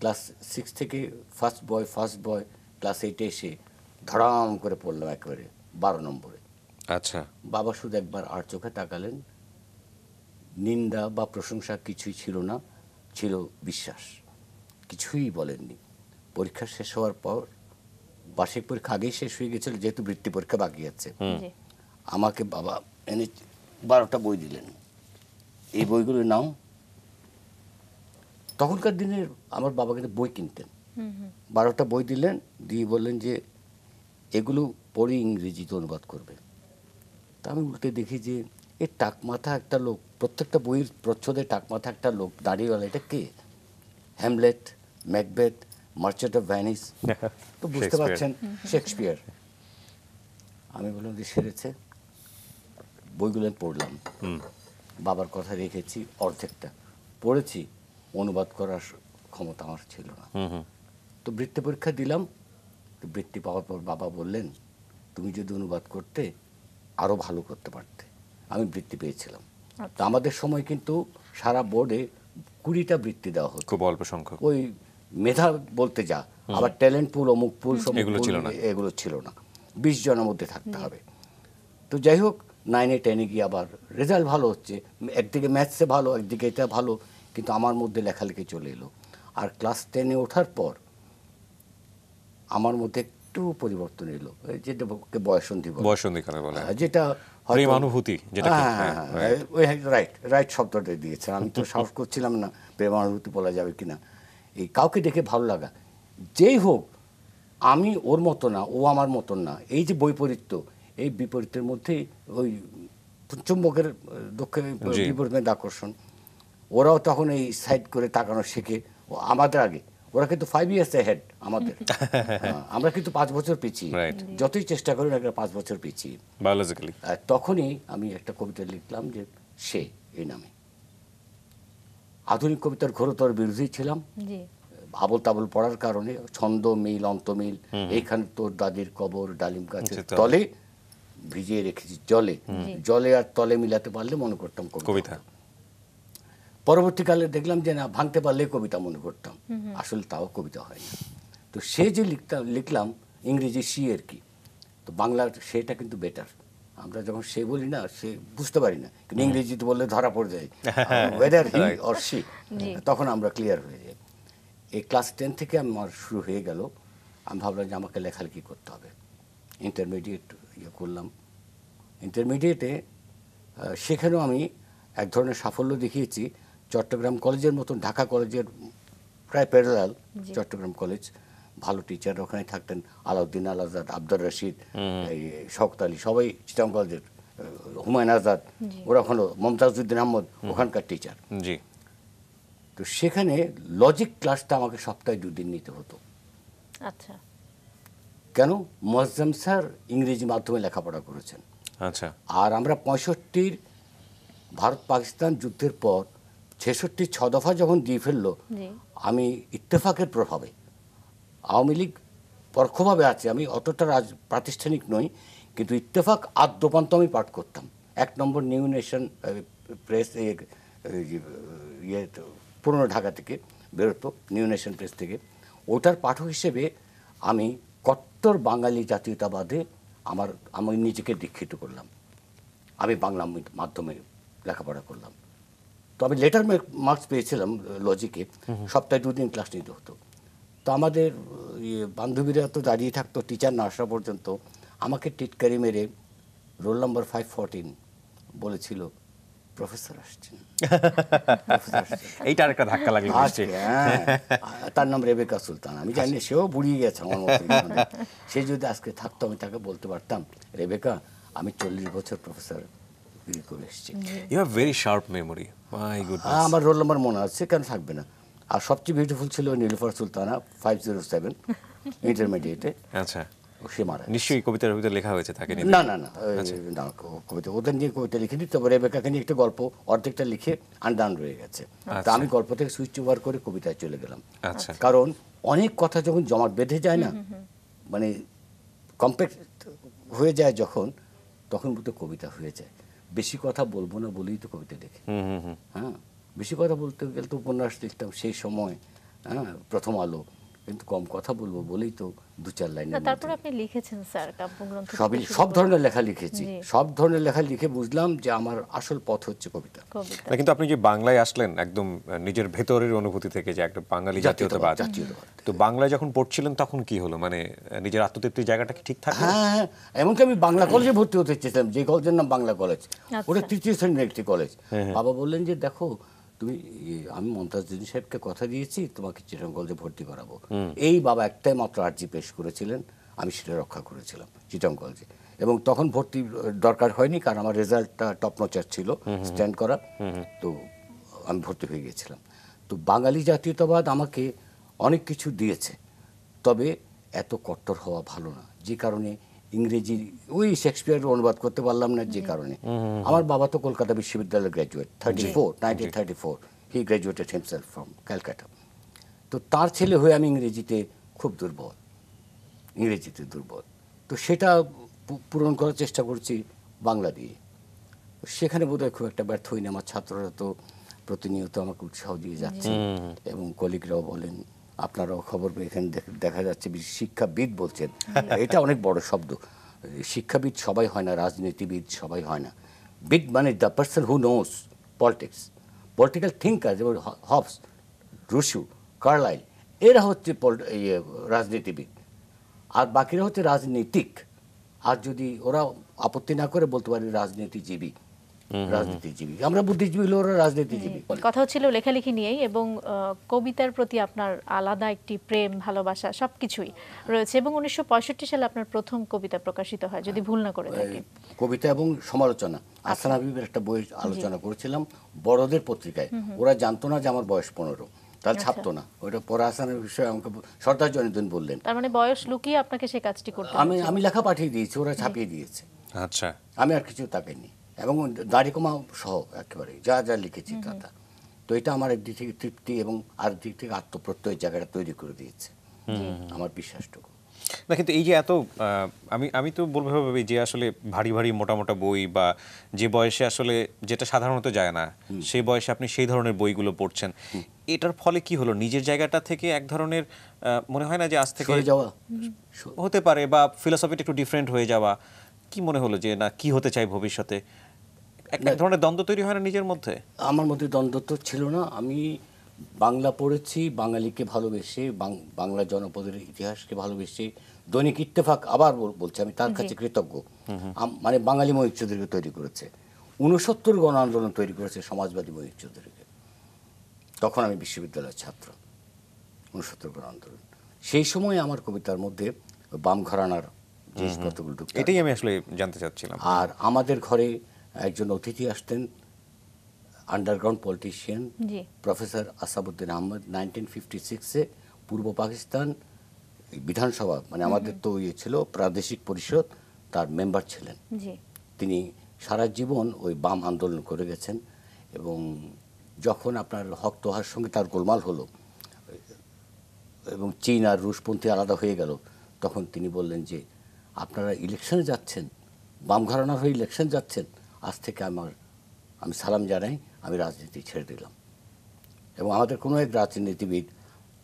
ক্লাস সিক্স থেকে first boy, first boy class এইটে এসে ধরাম করে পড়লাম একবারে বারো নম্বরে। আচ্ছা, বাবা শুধু একবার আর চোখে তাকালেন, নিন্দা বা প্রশংসা কিছুই ছিল না, ছিল বিশ্বাস। কিছুই বলেননি। পরীক্ষা শেষ হওয়ার পর, বার্ষিক পরীক্ষা আগেই শেষ হয়ে গেছিল, যেহেতু বৃত্তি পরীক্ষা বাকি আছে, আমাকে বাবা এনে বারোটা বই দিলেন, এই বইগুলো নাও। তখনকার দিনে আমার বাবা কিন্তু বই কিনতেন, বারোটা বই দিলেন, দিয়ে বললেন যে এগুলো পড়ে ইংরেজিতে অনুবাদ করবে। তা আমি উল্টে দেখি যে এই টাকমাথা একটা লোক, প্রত্যেকটা বইয়ের প্রচ্ছদে টাকমাথা একটা লোক দাঁড়িয়েওয়ালা, এটা কে? Hamlet, Macbeth, Merchant of Venice, তো বুঝতে পারছেন, শেক্সপিয়ার। আমি বললাম যে সেরেছে, বইগুলো পড়লাম, বাবার কথা রেখেছি, অর্ধেকটা পড়েছি, অনুবাদ করার ক্ষমতা আমার ছিল না। তো বৃত্তি পরীক্ষা দিলাম, তো বৃত্তি পাওয়ার পর বাবা বললেন তুমি যদি অনুবাদ করতে আরও ভালো করতে পারতে। আমি বৃত্তি পেয়েছিলাম। তো আমাদের সময় কিন্তু সারা বোর্ডে কুড়িটা বৃত্তি দেওয়া হতো, খুব অল্প সংখ্যক। ওই মেধা বলতে যা, আবার ট্যালেন্ট পুল, অমুক পুল, এগুলো ছিল না, বিশ জনের মধ্যে থাকতে হবে। তো যাই হোক, নাইনে টেনে গিয়ে আবার রেজাল্ট ভালো হচ্ছে, একদিকে ম্যাথসে ভালো, একদিকে এটা ভালো, কিন্তু আমার মধ্যে লেখালেখি চলে এলো। আর ক্লাস টেনে ওঠার পর আমার মধ্যে একটু পরিবর্তন এলো, যেটা বয়সন্ধি বলে, যেটা রাইট রাইট শব্দটা দিয়েছে। আমি তো সাহস করছিলাম না প্রেমানুভূতি বলা যাবে কিনা। এই কাউকে দেখে ভালো লাগা, যেই হোক, আমি ওর মতো না, ও আমার মতন না, এই যে বৈপরীত্য, এই বিপরীতের মধ্যে ওই চুম্বকের দক্ষিণ বিপরীত আকর্ষণ। ওরাও তখন এই সাইড করে তাকানো শিখে, ও আমাদের আগে, ওরা কিন্তু ফাইভ ইয়ার্স হেড আমাদের, আমরা কিন্তু পাঁচ বছর পিছিয়ে, যতই চেষ্টা করি একটা পাঁচ বছর পিছিয়ে বায়োলজিক্যালি। তখনই আমি একটা কবিতা লিখলাম যে সে, এই নামে। আধুনিক কবিতার ঘোরতর বিরোধী ছিলাম, আবল তাবল পড়ার কারণে, ছন্দ মিল অন্তমিল, এইখানে তোর দাদির কবর ডালিম গাছের তলে ভিজিয়ে রেখেছি জলে, জলে আর তলে মিলাতে পারলে মনে করতাম কবিতা। পরবর্তীকালে দেখলাম যে না, ভাঙতে পারলে কবিতা মনে করতাম, আসলে তাও কবিতা হয় না। তো সে যে লিখতাম, লিখলাম ইংরেজি সি আর কি, তো বাংলা সেটা কিন্তু বেটার। আমরা যখন সে বলি না, সে বুঝতে পারি না, কিন্তু ইংরেজিতে বললে ধরা পড়ে যায়, ওয়েদার হি অর সি, তখন আমরা ক্লিয়ার হয়ে যাই। এই ক্লাস টেন থেকে আমার শুরু হয়ে গেল, আমি ভাবলাম যে আমাকে লেখালেখি করতে হবে। ইন্টারমিডিয়েট ইয়ে করলাম, ইন্টারমিডিয়েটে সেখানেও আমি এক ধরনের সাফল্য দেখিয়েছি। চট্টগ্রাম কলেজের মতন ঢাকা কলেজের প্রায় প্যারালাল, চট্টগ্রাম কলেজ, ভালো টিচার ওখানে থাকতেন, আলাউদ্দিন আলাজাদ, আব্দুর রশিদ, শওকত আলী, সবাই চিটাং কলেজের, হুমায়ুন আজাদ, ওরা ওখানে, মমতাজউদ্দিন আহমদ ওখানকার টিচার। তো সেখানে লজিক ক্লাসটা আমাকে সপ্তাহে দুদিন নিতে হতো। আচ্ছা, কেন? মোয়াজ্জেম স্যার ইংরেজি মাধ্যমে লেখাপড়া করেছেন। আচ্ছা, আর আমরা পঁয়ষট্টির ভারত পাকিস্তান যুদ্ধের পর ছেষট্টি ছ দফা যখন দিয়ে ফেললো, আমি ইত্তেফাকের প্রভাবে, আওয়ামী লীগ পরোক্ষভাবে আছে, আমি অতটা রাজ প্রাতিষ্ঠানিক নই, কিন্তু ইত্তেফাক আদ্যপান্ত আমি পাঠ করতাম। এক নম্বর নিউ নেশন প্রেস, ইয়ে পুরনো ঢাকা থেকে বেরোতো নিউ নেশন প্রেস থেকে, ওটার পাঠক হিসেবে আমি কট্টর বাঙালি জাতীয়তাবাদে আমার আমি নিজেকে দীক্ষিত করলাম। আমি বাংলা মাধ্যমে লেখাপড়া করলাম। তো আমি লেটার মার্কস পেয়েছিলাম লজিকে, সপ্তাহে দুদিন ক্লাস নিতে হতো। তো আমাদের বান্ধবীরা তো দাঁড়িয়ে থাকতো টিচার না আসা পর্যন্ত। আমাকে টিটকারি মেরে রোল নাম্বার ফাইভ ফোরটিন বলেছিল প্রফেসর আসছেন। এইটার একটা ধাক্কা লাগলো। তার নাম রেবেকা সুলতান, আমি জানি সেও বুড়িয়ে গেছে আমার মতো। সে যদি আজকে থাকতো আমি তাকে বলতে পারতাম, রেবেকা আমি চল্লিশ বছর প্রফেসর ডিগ্রি করে এসেছি। You have very sharp memory. My goodness. আমার রোল নাম্বার মনে আছে, কেন থাকবে না। আর সবচেয়ে বিউটিফুল ছিল Nilufar Sultana five zero seven ইন্টারমিডিয়েটে। আচ্ছা, সে মারা নিশ্চয়ই কবিতা রবিতা লেখা হয়েছে তাকে নিয়ে। না না না না, কবিতা ওদের নিয়ে কবিতা লিখিনি, তবে রেবেকাকে নিয়ে একটা গল্প অর্ধেকটা লিখে আন্ডান রয়ে গেছে। তা আমি গল্প থেকে সুইচ ওভার করে কবিতায় চলে গেলাম। আচ্ছা, কারণ অনেক কথা যখন জমাট বেঁধে যায় না, মানে কম্প্যাক্ট হয়ে যায় যখন, তখন তো কবিতা হয়ে যায়। বেশি কথা বলবো না বলেই তো কবিতা লিখি। হ্যাঁ, বেশি কথা বলতে গেলে তো উপন্যাস লিখতাম সেই সময়, হ্যাঁ প্রথম আলো। কিন্তু কম কথা বলবো বলেই তো দু চার লাইন। তারপর আপনি লিখেছেন স্যার কাব্যগ্রন্থ, সবই সব ধরনের লেখা লিখেছি। সব ধরনের লেখা লিখে বুঝলাম যে আমার আসল পথ হচ্ছে কবিতা। কিন্তু আপনি যে বাংলায় আসলেন একদম নিজের ভেতরের অনুভূতি থেকে, যে একটা বাঙালি জাতীয়তাবাদ, তো বাংলা যখন পড়ছিলেন তখন কি হলো, মানে নিজের আত্মতৃপ্তির জায়গাটা কি ঠিক থাকে? হ্যাঁ, এমনকি আমি বাংলা কলেজে ভর্তি হতে চেয়েছিলাম, যে কলেজের নাম বাংলা কলেজ। ওটা তৃতীয় শ্রেণীর একটি কলেজ। বাবা বললেন যে দেখো তুমি, আমি মমতাজউদ্দিন সাহেবকে কথা দিয়েছি তোমাকে চিটাং কলেজে ভর্তি করাবো। এই বাবা একটাই মাত্র আর্জি পেশ করেছিলেন, আমি সেটা রক্ষা করেছিলাম চিটাং কলেজে। এবং তখন ভর্তি দরকার হয়নি, কারণ আমার রেজাল্টটা টপ নচার ছিল স্ট্যান্ড করা। তো আমি ভর্তি হয়ে গিয়েছিলাম। তো বাঙালি জাতীয়তাবাদ আমাকে অনেক কিছু দিয়েছে, তবে এত কট্টর হওয়া ভালো না। যে কারণে ইংরেজি ওই শেক্সপিয়ারের অনুবাদ করতে পারলাম না, যে কারণে। আমার বাবা তো কলকাতা বিশ্ববিদ্যালয়ের graduate, thirty four nineteen thirty four he graduated himself from Calcutta. তো তার ছেলে হয়ে আমি ইংরেজিতে খুব দুর্বল, ইংরেজিতে দুর্বল। তো সেটা পূরণ করার চেষ্টা করছি বাংলা দিয়ে। সেখানে বোধহয় খুব একটা ব্যর্থ হইনি। আমার ছাত্ররা তো প্রতিনিয়ত আমাকে উৎসাহ দিয়ে যাচ্ছে, এবং কলিগরাও বলেন আপনারাও খবর পেয়ে। এখানে দেখা যাচ্ছে শিক্ষাবিদ বলছেন, এটা অনেক বড় শব্দ। শিক্ষাবিদ সবাই হয় না, রাজনীতিবিদ সবাই হয় না। বিদ মানে the person who knows politics, political thinker. যেমন হবস, রুশু, কার্লাইল, এরা হচ্ছে রাজনীতিবিদ, আর বাকিরা হচ্ছে রাজনীতিক। আর যদি ওরা আপত্তি না করে বলতে পারে রাজনীতিজীবী, রাজনীতিজীবী। আমরা বুদ্ধিজীবী, ওরা রাজনীতিজীবী। কথা হচ্ছিল লেখালেখি নিয়েই, এবং কবিতার প্রতি আপনার আলাদা একটি প্রেম, ভালোবাসা সবকিছুই রয়েছে। এবং উনিশশো পঁয়ষট্টি সালে আপনার প্রথম কবিতা প্রকাশিত হয়, যদি ভুল না করে থাকি। কবিতা এবং সমালোচনা, আহসান হাবিবের একটা বই আলোচনা করেছিলাম বড়দের পত্রিকায়। ওরা জানতো না যে আমার বয়স পনেরো, তাহলে ছাপতো না। ওইটা পড়াশোনার বিষয়ে আমাকে সর্দার জনিদুন বললেন, তার মানে বয়স লুকিয়ে আপনাকে সেই কাজটি করতে। আমি আমি লেখা পাঠিয়ে দিয়েছি, ওরা ছাপিয়ে দিয়েছে। আচ্ছা, আমি আর কিছু তাকাইনি। এবং দাড়িকমা সহ একেবারে যা যা লিখেছি তা তা। তো এটা আমার একদিক থেকে তৃপ্তি, এবং আর দিক থেকে আত্মপ্রত্যয়ের জায়গাটা তৈরি করে দিয়েছে আমার বিশ্বাসটুকু। না কিন্তু এই যে এত, আমি আমি তো বলবো ভাবি যে আসলে ভারী ভারী মোটা মোটা বই, বা যে বয়সে আসলে যেটা সাধারণত যায় না, সেই বয়সে আপনি সেই ধরনের বইগুলো পড়ছেন, এটার ফলে কি হলো? নিজের জায়গাটা থেকে এক ধরনের মনে হয় না যে আজ থেকে যাওয়া হতে পারে, বা ফিলোসফিটা একটু ডিফারেন্ট হয়ে যাওয়া, কি মনে হলো যে না কি হতে চাই ভবিষ্যতে, এক ধরনের দ্বন্দ্ব তৈরি হয় না নিজের মধ্যে? আমার মধ্যে দ্বন্দ্ব তো ছিল না। আমি বাংলা পড়েছি বাঙালিকে ভালোবেসে, বাংলা জনপদের ইতিহাসকে ভালোবেসে। দৈনিক ইত্তেফাক, আবার বলছি আমি তার কাছে কৃতজ্ঞ, মানে বাঙালি ময়ূখ চৌধুরীকে তৈরি করেছে। ঊনসত্তর গণ আন্দোলন তৈরি করেছে সমাজবাদী ময়ূখ চৌধুরীকে। তখন আমি বিশ্ববিদ্যালয়ের ছাত্র, ঊনসত্তর গণ আন্দোলন। সেই সময় আমার কবিতার মধ্যে বাম ঘরানার জিনিসপত্রগুলো ঢুকতো, এটাই আমি আসলে জানতে চাচ্ছিলাম। আর আমাদের ঘরে একজন অতিথি আসতেন, underground politician professor Asaduddin Ahmad. Nineteen fifty সিক্সে পূর্ব পাকিস্তান বিধানসভা, মানে আমাদের তো ইয়ে ছিল প্রাদেশিক পরিষদ, তার মেম্বার ছিলেন। তিনি সারা জীবন ওই বাম আন্দোলন করে গেছেন। এবং যখন আপনার হক তোহার সঙ্গে তার গোলমাল হলো, এবং চীন আর রুশপন্থী আলাদা হয়ে গেল, তখন তিনি বললেন যে আপনারা ইলেকশনে যাচ্ছেন, বাম ঘরানার হয়ে ইলেকশন যাচ্ছেন, আজ থেকে আমার আমি সালাম জানাই, আমি রাজনীতি ছেড়ে দিলাম। এবং আমাদের কোনো এক রাজনীতিবিদ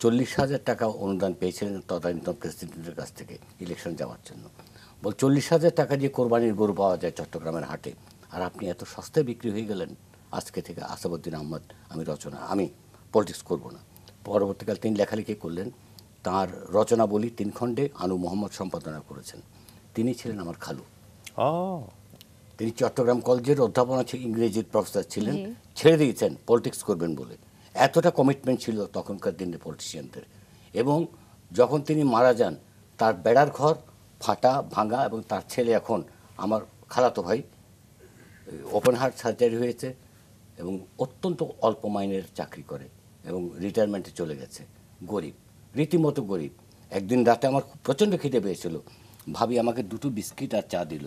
চল্লিশ হাজার টাকা অনুদান পেয়েছিলেন তদানীন্তন প্রেসিডেন্টের কাছ থেকে ইলেকশন যাওয়ার জন্য। বল চল্লিশ হাজার টাকা দিয়ে কোরবানির গরু পাওয়া যায় চট্টগ্রামের হাটে, আর আপনি এত সস্তায় বিক্রি হয়ে গেলেন। আজকে থেকে আসাদুদ্দিন আহমদ আমি রচনা, আমি পলিটিক্স করব না। পরবর্তীকাল তিনি লেখালেখি করলেন, তাঁর রচনাবলী তিন খণ্ডে আনু মোহাম্মদ সম্পাদনা করেছেন। তিনি ছিলেন আমার খালু। তিনি চট্টগ্রাম কলেজের অধ্যাপনা ইংরেজির প্রফেসর ছিলেন, ছেড়ে দিয়েছেন পলিটিক্স করবেন বলে। এতটা কমিটমেন্ট ছিল তখনকার দিনে পলিটিশিয়ানদের। এবং যখন তিনি মারা যান, তার বেড়ার ঘর ফাটা ভাঙা, এবং তার ছেলে এখন আমার খালাতো ভাই, ওপেন হার্ট সার্জারি হয়েছে এবং অত্যন্ত অল্প মাইনের চাকরি করে এবং রিটায়ারমেন্টে চলে গেছে। গরিব, রীতিমতো গরিব। একদিন রাতে আমার খুব প্রচণ্ড খিদে পেয়েছিল, ভাবি আমাকে দুটো বিস্কিট আর চা দিল।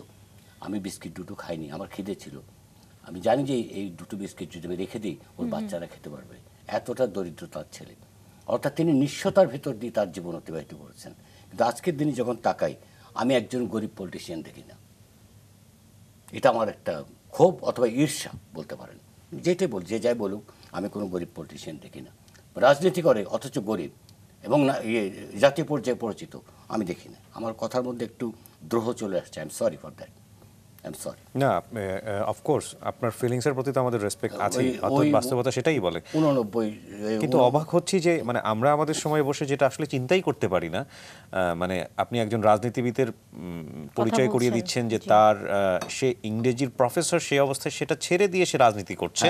আমি বিস্কিট দুটো খাইনি, আমার খিদে ছিল। আমি জানি যে এই দুটো বিস্কিট যদি আমি রেখে দিই ওর বাচ্চারা খেতে পারবে। এতটা দরিদ্রতার ছেলে, অর্থাৎ তিনি নিঃস্বতার ভেতর দিয়ে তার জীবন অতিবাহিত করেছেন। কিন্তু আজকের দিনে যখন তাকাই, আমি একজন গরিব পলিটিশিয়ান দেখি না। এটা আমার একটা ক্ষোভ অথবা ঈর্ষা বলতে পারেন, যেটাই বল যে যাই বলুক, আমি কোনো গরিব পলিটিশিয়ান দেখি না। রাজনীতি করে অথচ গরিব এবং না ইয়ে জাতীয় পর্যায়ে পরিচিত, আমি দেখি না। আমার কথার মধ্যে একটু দ্রোহ চলে আসছে, I am sorry for that. না, অফকোর্স আপনার ফিলিংসের প্রতি তো আমাদের রেসপেক্ট আছে, বাস্তবতা সেটাই বলে। কিন্তু অবাক হচ্ছি যে মানে আমরা আমাদের সময় বসে যেটা আসলে চিন্তাই করতে পারি না, মানে আপনি একজন রাজনীতিবিদের পরিচয় করিয়ে দিচ্ছেন যে তার সে ইংরেজির প্রফেসর, সেই অবস্থায় সেটা ছেড়ে দিয়ে সে রাজনীতি করছে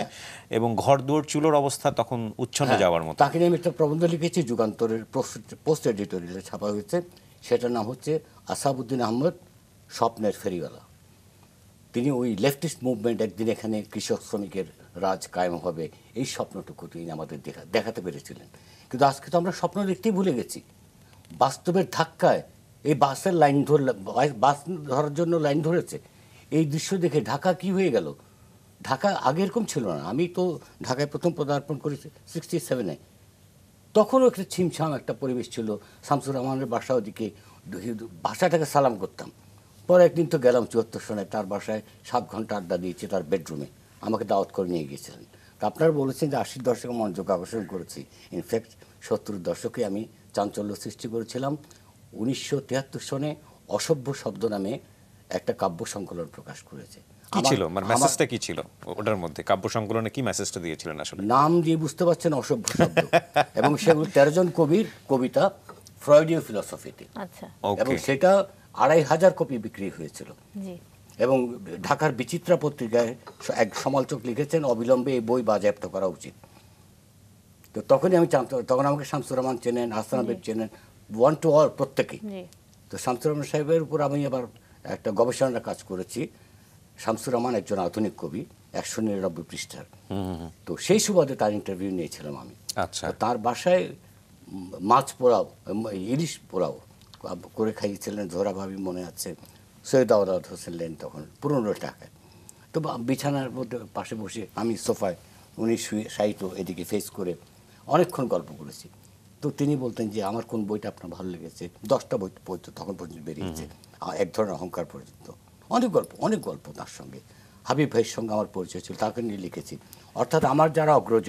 এবং ঘর দুয়ার চুলোর অবস্থা তখন উচ্ছন্ন যাওয়ার মতো। তাকে নিয়ে আমি একটা প্রবন্ধ লিখেছি, যুগান্তরের পোস্ট এডিটোরিয়ালে ছাপা হয়েছে, সেটার নাম হচ্ছে আসাদুদ্দিন আহমদ স্বপ্নের ফেরিওয়ালা। তিনি ওই লেফটিস্ট মুভমেন্ট একদিন এখানে কৃষক শ্রমিকের রাজ কায়েম হবে এই স্বপ্নটুকু তিনি আমাদের দেখা দেখাতে পেরেছিলেন। কিন্তু আজকে তো আমরা স্বপ্ন দেখতেই ভুলে গেছি। বাস্তবের ধাক্কায় এই বাসের লাইন ধরে, বাস ধরার জন্য লাইন ধরেছে। এই দৃশ্য দেখে ঢাকা কি হয়ে গেল। ঢাকা আগে এরকম ছিল না। আমি তো ঢাকায় প্রথম পদার্পণ করেছি সিক্সটি সেভেনে, তখনও একটা ছিমছাম একটা পরিবেশ ছিল। শামসুর রহমানের বাসা, ওদিকে বাসাটাকে সালাম করতাম। পরে একদিন তো গেলাম চুয়াত্তর সনে, তার বাসায় সাত ঘন্টা আড্ডা দিয়েছি তার বেডরুমে, আমাকে দাওয়াত করে নিয়ে গিয়েছিলেন। তা আপনারা বলেছেন যে আশির দশকে মনোযোগ আকর্ষণ করেছি। ইনফ্যাক্ট সত্তর দশকে আমি চাঞ্চল্য সৃষ্টি করেছিলাম। উনিশশো তিয়াত্তর সনে অসভ্য শব্দ নামে একটা কাব্য সংকলন প্রকাশ করেছে। কি ছিল মানে মেসেজটা কি ছিল ওটার মধ্যে, কাব্য সংকলনে কি মেসেজটা দিয়েছিলেন? আসলে নাম দিয়ে বুঝতে পারছেন অসভ্য শব্দ, এবং সেগুলো তেরো জন কবির কবিতা ফ্রয়েডীয় ফিলসফিতে। এবং সেটা আড়াই হাজার কপি বিক্রি হয়েছিল। এবং ঢাকার বিচিত্রা পত্রিকায় এক সমালোচক লিখেছেন অবিলম্বে এই বই বাজেয়াপ্ত করা উচিত। তো তখনই আমি, তখন আমাকে শামসুর রহমান চেনেন, হাসান আবেদ চেনেন, ওয়ান টু অল প্রত্যেকেই। তো শামসুর রহমান সাহেবের উপর আমি আবার একটা গবেষণার কাজ করেছি। শামসুর রহমান একজন আধুনিক কবি, একশো নিরানব্বই পৃষ্ঠার। তো সেই সুবাদে তার ইন্টারভিউ নিয়েছিলাম আমি। তার বাসায় মাছ পোড়াও, ইলিশ পোড়াও করে খাইয়েছিলেন ধরা ভাবি, মনে আছে, সৈয়দ আওলাদ হোসেন লেন, তখন পুরনো ঢাকায়। তো বিছানার মধ্যে পাশে বসে আমি সোফায়, উনি শুয়ে সাইটও এদিকে ফেস করে অনেকক্ষণ গল্প করেছি। তো তিনি বলতেন যে আমার কোন বইটা আপনার ভালো লেগেছে, দশটা বই বই তো তখন পর্যন্ত বেরিয়েছে, এক ধরনের অহংকার পর্যন্ত, অনেক গল্প অনেক গল্প তার সঙ্গে। হাবিব ভাইয়ের সঙ্গে আমার পরিচয় ছিল, তাকে নিয়ে লিখেছি। অর্থাৎ আমার যারা অগ্রজ,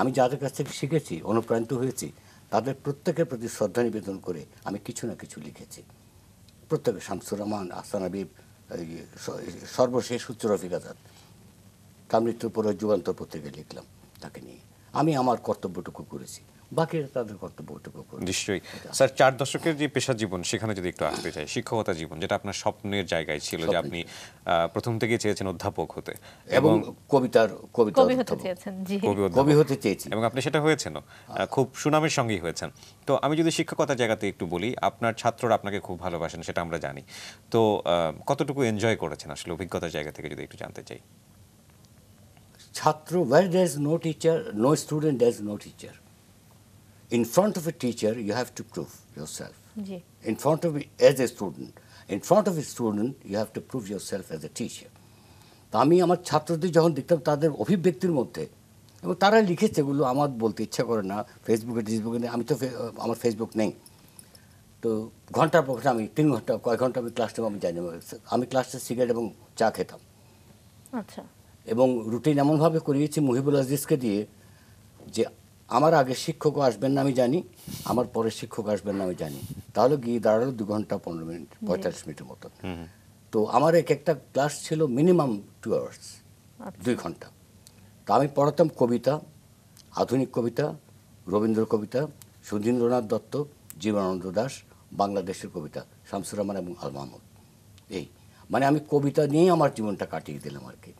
আমি যাদের কাছ থেকে শিখেছি, অনুপ্রাণিত হয়েছি, তাদের প্রত্যেকের প্রতি শ্রদ্ধা নিবেদন করে আমি কিছু না কিছু লিখেছি। প্রত্যেকে, শামসুর রহমান, আহসান আবিব, সর্বশেষ হচ্ছে রফিক আজাদ। তার মৃত্যুর পরে যুগান্তর পত্রিকায় লিখলাম তাকে নিয়ে। আমি আমার কর্তব্যটুকু করেছি, বাকিরা তাদের কর্তব্যটুকু করেছে। নিশ্চয়ই স্যার, চার দশকের যে পেশা জীবন, সেখানে যদি একটু আসতে চাই, শিক্ষকতা জীবন যেটা আপনার স্বপ্নের জায়গায় ছিল, যে আপনি প্রথম থেকে চেয়েছেন অধ্যাপক হতে এবং কবিতার কবিতা কবি হতে চেয়েছেন, এবং আপনি সেটা হয়েছেন, খুব সুনামের সঙ্গেই হয়েছেন। তো আমি যদি শিক্ষকতার জায়গাতে একটু বলি, আপনার ছাত্ররা আপনাকে খুব ভালোবাসেন, সেটা আমরা জানি। তো কতটুকু এনজয় করেছেন আসলে অভিজ্ঞতার জায়গা থেকে যদি একটু জানতে চাই। Chhatra, where there is no teacher, no student, there is no teacher. In front of a teacher, you have to prove yourself. Ji. In front of, as a student, in front of a student, you have to prove yourself as a teacher. আমি আমার ছাত্রদের যখন দেখতাম তাদের অভিব্যক্তির মধ্যে, এবং তারা লিখেছে এগুলো আমার বলতে ইচ্ছা করে না, ফেসবুকে টেসবুকে আমি তো, আমার ফেসবুক নেই। তো ঘন্টার পর ঘন্টা আমি, তিন ঘন্টা কয়েক ঘন্টা আমি ক্লাস আমি জানি, আমি ক্লাসে সিগারেট এবং চা খেতাম। আচ্ছা। এবং রুটিন এমনভাবে করিয়েছি মুহিবুল আজিজকে দিয়ে, যে আমার আগে শিক্ষকও আসবেন না আমি জানি, আমার পরে শিক্ষক আসবেন না আমি জানি, তাহলে গিয়ে দাঁড়ালো দু ঘন্টা পনেরো মিনিট পঁয়তাল্লিশ মিনিটের মতন। তো আমার এক একটা ক্লাস ছিল মিনিমাম টু আওয়ার্স, দুই ঘন্টা। তো আমি পড়াতাম কবিতা, আধুনিক কবিতা, রবীন্দ্র কবিতা, সুধীন্দ্রনাথ দত্ত, জীবনানন্দ দাশ, বাংলাদেশের কবিতা, শামসুর রহমান এবং আল মাহমুদ। এই মানে আমি কবিতা নিয়েই আমার জীবনটা কাটিয়ে দিলাম আর কি।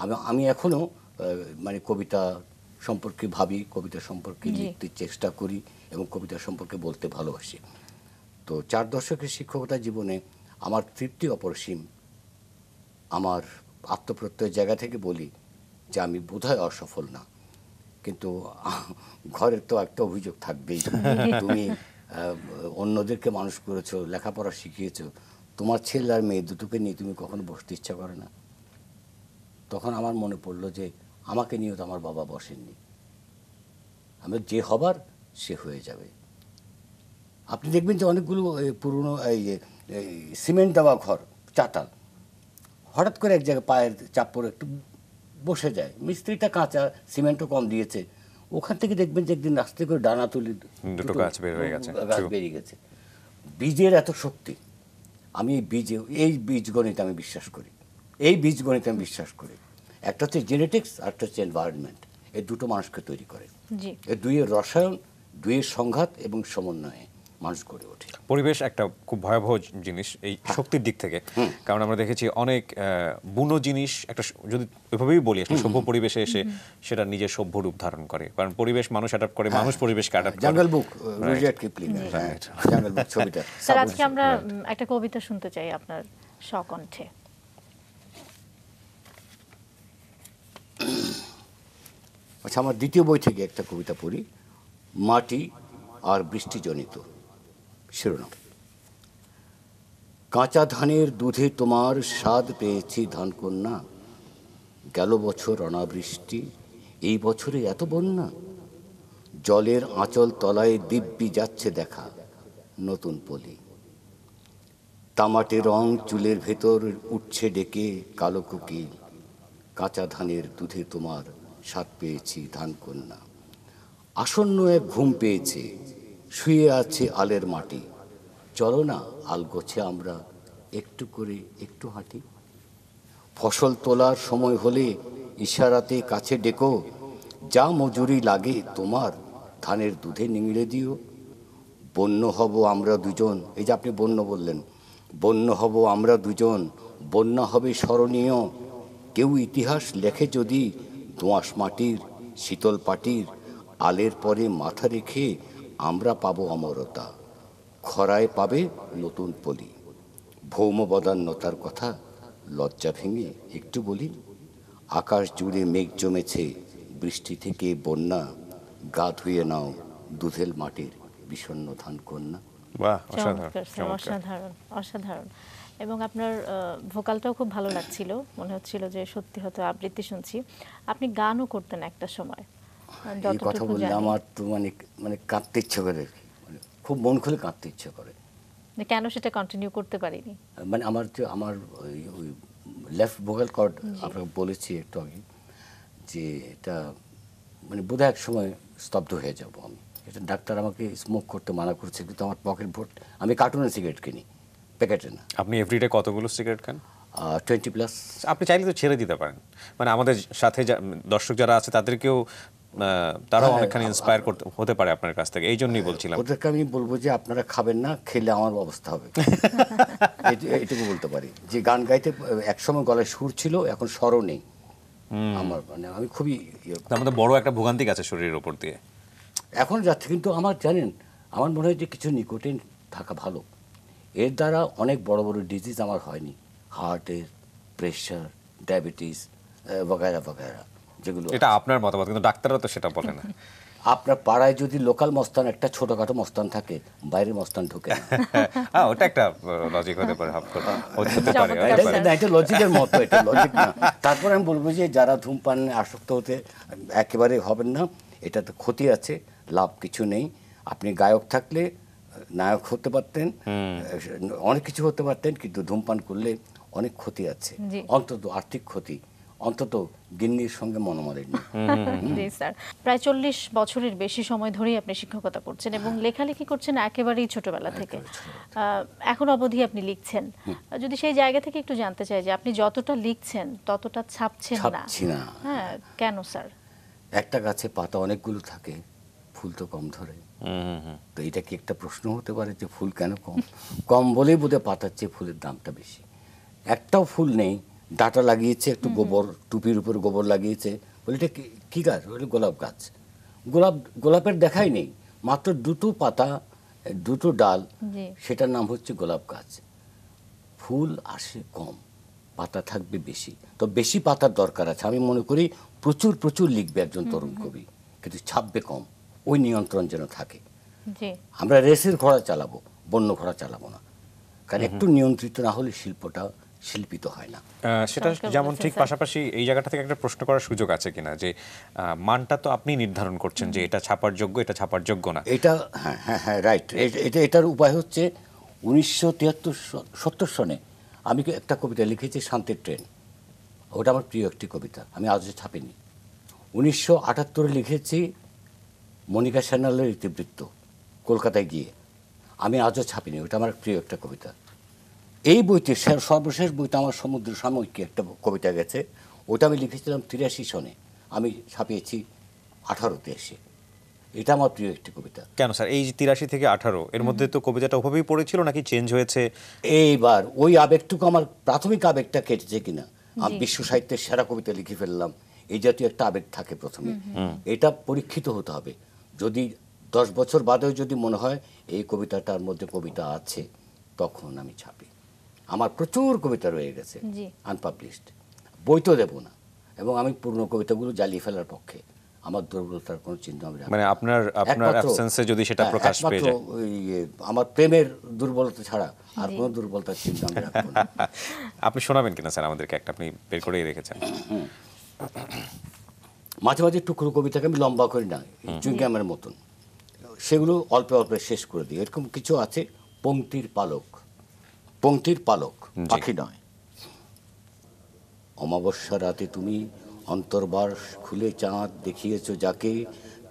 আমি আমি এখনও মানে কবিতা সম্পর্কে ভাবি, কবিতা সম্পর্কে লিখতে চেষ্টা করি এবং কবিতা সম্পর্কে বলতে ভালোবাসি। তো চার দশকের শিক্ষকতা জীবনে আমার তৃপ্তি অপরিসীম। আমার আত্মপ্রত্যয়ের জায়গা থেকে বলি যে আমি বোধহয় অসফল না, কিন্তু ঘরের তো একটা অভিযোগ থাকবেই, তুমি অন্যদেরকে মানুষ করেছো, লেখাপড়া শিখিয়েছো, তোমার ছেলে আর মেয়ে দুটোকে নিয়ে তুমি কখনো বসতে ইচ্ছা করে না। তখন আমার মনে পড়লো যে আমাকে নিয়েও তো আমার বাবা বসেননি, আমি যে হবার সে হয়ে যাবে। আপনি দেখবেন যে অনেকগুলো পুরনো এই সিমেন্ট দেওয়া ঘর, চাতাল, হঠাৎ করে এক জায়গায় পায়ের চাপ পড়ে একটু বসে যায়, মিস্ত্রিটা কাঁচা, সিমেন্টও কম দিয়েছে, ওখান থেকে দেখবেন যে একদিন রাস্তায় করে ডানা তুলি দুটো গাছ বেরিয়ে গেছে। বীজের এত শক্তি, আমি এই বীজে এই বীজগণিতে আমি বিশ্বাস করি, এই বীজগণিতে আমি বিশ্বাস করি। একটা হচ্ছে জেনেটিক্স, একটা হচ্ছে এনভায়রনমেন্ট, এই দুটো মানুষকে তৈরি করে। এই দুইয়ের রসায়ন, দুইয়ের সংঘাত এবং সমন্বয়ে মানুষ গড়ে ওঠে। পরিবেশ একটা খুব ভয়াবহ জিনিস এই শক্তির দিক থেকে, কারণ আমরা দেখেছি অনেক বুনো জিনিস একটা যদি এভাবেই বলি একটা সভ্য পরিবেশে এসে সেটা নিজের সভ্য রূপ ধারণ করে, কারণ পরিবেশ মানুষ অ্যাডাপ্ট করে, মানুষ পরিবেশকে অ্যাডাপ্ট করে। জঙ্গল বুক, রুডিয়ার্ড কিপলিং, জঙ্গল বুক ছবিটা। স্যার আজকে আমরা একটা কবিতা শুনতে চাই আপনার স্বকণ্ঠে। আচ্ছা, আমার দ্বিতীয় বই থেকে একটা কবিতা পড়ি, মাটি আর বৃষ্টিজনিত। শিরোনাম, কাঁচা ধানের দুধে তোমার স্বাদ পেয়েছি ধানকন্যা, গেল বছর অনাবৃষ্টি, এই বছরে এত বন্যা, জলের আঁচল তলায় দিব্যি যাচ্ছে দেখা নতুন পলি, তামাটে রং চুলের ভেতর উঠছে ডেকে কালো কোকিল, কাঁচা ধানের দুধে তোমার স্বাদ পেয়েছি ধানকন্যা, আসন্ন এক ঘুম পেয়েছে, শুয়ে আছে আলের মাটি, চলো না আলগোছে আমরা একটু করে একটু হাঁটি, ফসল তোলার সময় হলে ইশারাতে কাছে ডেকো, যা মজুরি লাগে তোমার ধানের দুধে নিংড়ে দিও, বন্য হব আমরা দুজন, এই যে আপনি বন্য বললেন, বন্য হব আমরা দুজন, বন্যা হবে স্মরণীয়, কেউ ইতিহাস লেখে যদি দোঁয়াশ মাটির শীতল পাটির, আলের পরে মাথা রেখে আমরা পাব অমরতা, খরায় পাবে নতুন পলি, ভৌমবদান্যতার কথা লজ্জা ভেঙে একটু বলি, আকাশ জুড়ে মেঘ জমেছে, বৃষ্টি থেকে বন্যা, গা ধুয়ে নাও দুধেল মাটির বিষণ্ণ ধান কন্যা। অসাধারণ, অসাধারণ। এবং আপনার ভোকালটাও খুব ভালো লাগছিল, মনে হচ্ছিল যে সত্যি হয়তো আবৃত্তি শুনছি। আপনি গানও করতেন একটা সময়। এই কথা বললে আমার তো মানে মানে কাঁদতে ইচ্ছে করে, খুব মন খুলে কাঁদতে ইচ্ছে করে। কেন সেটা কন্টিনিউ করতে পারিনি? মানে আমার যে আমার ওই লেফট ভোকাল কর্ড আপনাকে বলেছি একটু আগে যে এটা মানে বোধহয় এক সময় স্তব্ধ হয়ে যাব আমি। এটা ডাক্তার আমাকে স্মোক করতে মানা করছে, কিন্তু আমার পকেট ভোট, আমি কার্টুনে সিগারেট কিনি, প্যাকেটে না। আপনি এভরিডে কতগুলো সিগারেট খান? Twenty plus. আপনি চাইলে তো ছেড়ে দিতে পারেন, মানে আমাদের সাথে দর্শক যারা আছে তাদেরকেও তারাও অনেকখানি ইন্সপায়ার করতে হতে পারে আপনার কাছ থেকে, এই জন্যই বলছিলাম। ওদেরকে আমি বলবো যে আপনারা খাবেন না, খেলে আমার অবস্থা হবে, এইটুকু বলতে পারি। যে গান গাইতে একসময় গলায় সুর ছিল, এখন স্বরও নেই আমার, মানে আমি খুবই, আমাদের বড় একটা ভোগান্তি আছে শরীরের ওপর দিয়ে এখন যাচ্ছে। কিন্তু আমার জানেন আমার মনে হয় যে কিছু নিকোটিন থাকা ভালো, এর দ্বারা অনেক বড় বড় ডিজিজ আমার হয়নি, হার্টের, প্রেশার, ডায়াবেটিস বগেরা বগেরা, যেগুলো এটা আপনার মতামত, কিন্তু ডাক্তাররা তো সেটা বলে না। আপনার পাড়ায় যদি লোকাল মস্তান একটা ছোটখাটো মস্তান থাকে, বাইরের মস্তান ঢোকে না। হ্যাঁ, ওটা একটা লজিক হতে পারে, হাফ কথা হতে পারে, এটা একটা লজিকের মতো, এটা লজিক না। তারপর আমি বলবো যে যারা ধূমপানে আসক্ত হতে একেবারে হবেন না, এটা তো ক্ষতি আছে, লাভ কিছু নেই। আপনি গায়ক থাকলে নায়ক হতে পারতেন, অনেক কিছু হতে পারতেন, কিন্তু ধূমপান করলে অনেক ক্ষতি আছে, অন্তত আর্থিক ক্ষতি, অন্তত গিন্নির সঙ্গে মনোমালিন্য। জি স্যার, প্রায় চল্লিশ বছরের বেশি সময় ধরেই আপনি শিক্ষকতা করছেন এবং লেখালেখি করছেন একেবারেই ছোটবেলা থেকে, এখন অবধি আপনি লিখছেন। যদি সেই জায়গা থেকে একটু জানতে চাই যে আপনি যতটা লিখছেন ততটা ছাপছেন না, হ্যাঁ কেন স্যার? একটা গাছে পাতা অনেকগুলো থাকে, ফুল তো কম ধরে, তো এটা কি একটা প্রশ্ন হতে পারে যে ফুল কেন কম? কম বলেই বোধহয় পাতার চেয়ে ফুলের দামটা বেশি। একটাও ফুল নেই, ডাটা লাগিয়েছে, একটু গোবর, টুপির উপর গোবর লাগিয়েছে, বলে এটা কী গাছ? বলে গোলাপ গাছ। গোলাপ গোলাপের দেখাই নেই, মাত্র দুটো পাতা, দুটো ডাল, সেটার নাম হচ্ছে গোলাপ গাছ। ফুল আসে কম, পাতা থাকবে বেশি, তো বেশি পাতার দরকার আছে। আমি মনে করি প্রচুর প্রচুর লিখবে একজন তরুণ কবি, কিন্তু ছাপবে কম, ওই নিয়ন্ত্রণ যেন থাকে। আমরা রেসের ঘোড়া চালাবো, বন্য ঘোড়া চালাবো না, কারণ একটু নিয়ন্ত্রিত না হলে শিল্পটা শিল্পিত হয় না। সেটা যেমন ঠিক, পাশাপাশি এই জায়গাটা থেকে একটা প্রশ্ন করার সুযোগ আছে কিনা যে মানটা তো আপনি নির্ধারণ করছেন যে এটা ছাপার যোগ্য, এটা ছাপার যোগ্য না, এটা হ্যাঁ হ্যাঁ হ্যাঁ রাইট। এটা এটার উপায় হচ্ছে উনিশশো তিয়াত্তর সত্তর সনে আমি একটা কবিতা লিখেছি, শান্তির ট্রেন, ওটা আমার প্রিয় একটি কবিতা, আমি আজও ছাপিনি। উনিশশো আটাত্তরে লিখেছি মনিকা সান্যালের ইতিবৃত্ত, কলকাতায় গিয়ে, আমি আজও ছাপিনি, ওটা আমার প্রিয় একটা কবিতা। এই বইতে সর্বশেষ বইতে আমার সমুদ্র সাময়িকী একটা কবিতা গেছে, ওটা আমি লিখেছিলাম তিরাশি সনে, আমি ছাপিয়েছি আঠারোতে এসে, এটা আমার প্রিয় একটি কবিতা। কেন স্যার এই তিরাশি থেকে আঠারো এর মধ্যে তো কবিতাটা ওভাবেই পড়েছিল নাকি চেঞ্জ হয়েছে? এইবার ওই আবেগটুকু, আমার প্রাথমিক আবেগটা কেটেছে কিনা, আমি বিশ্ব সাহিত্যের সেরা কবিতা লিখে ফেললাম, এই জাতীয় একটা আবেগ থাকে প্রথমে, এটা পরীক্ষিত হতে হবে। যদি দশ বছর বাদেও যদি মনে হয় এই কবিতাটার মধ্যে কবিতা আছে, তখন আমি ছাপি। আমার প্রচুর কবিতা রয়ে গেছে আনপাবলিশড, বই তো দেবো না, এবং আমি পুরনো কবিতাগুলো জ্বালিয়ে ফেলার পক্ষে, আমার দুর্বলতার কোনো চিহ্ন আমি রাখি না। মানে আপনার আপনার অ্যাবসেন্সে যদি সেটা প্রকাশ পেয়ে যায়, আমার প্রেমের দুর্বলতা ছাড়া আর কোনো দুর্বলতার চিহ্ন আমি রাখব না। আপনি শোনাবেন কিনা স্যার আমাদেরকে একটা? আপনি বের করেই রেখেছেন। মাঝে মাঝে টুকরো কবিতাকে আমি লম্বা করি না, চুইংগামের মতন, সেগুলো অল্প অল্প শেষ করে দিই। এরকম কিছু আছে, পঙ্ক্তির পালক, পঙ্ক্তির পালক, পাখি নয়। অমাবস্যা রাতে তুমি অন্তর্বাস খুলে চাঁদ দেখিয়েছ যাকে,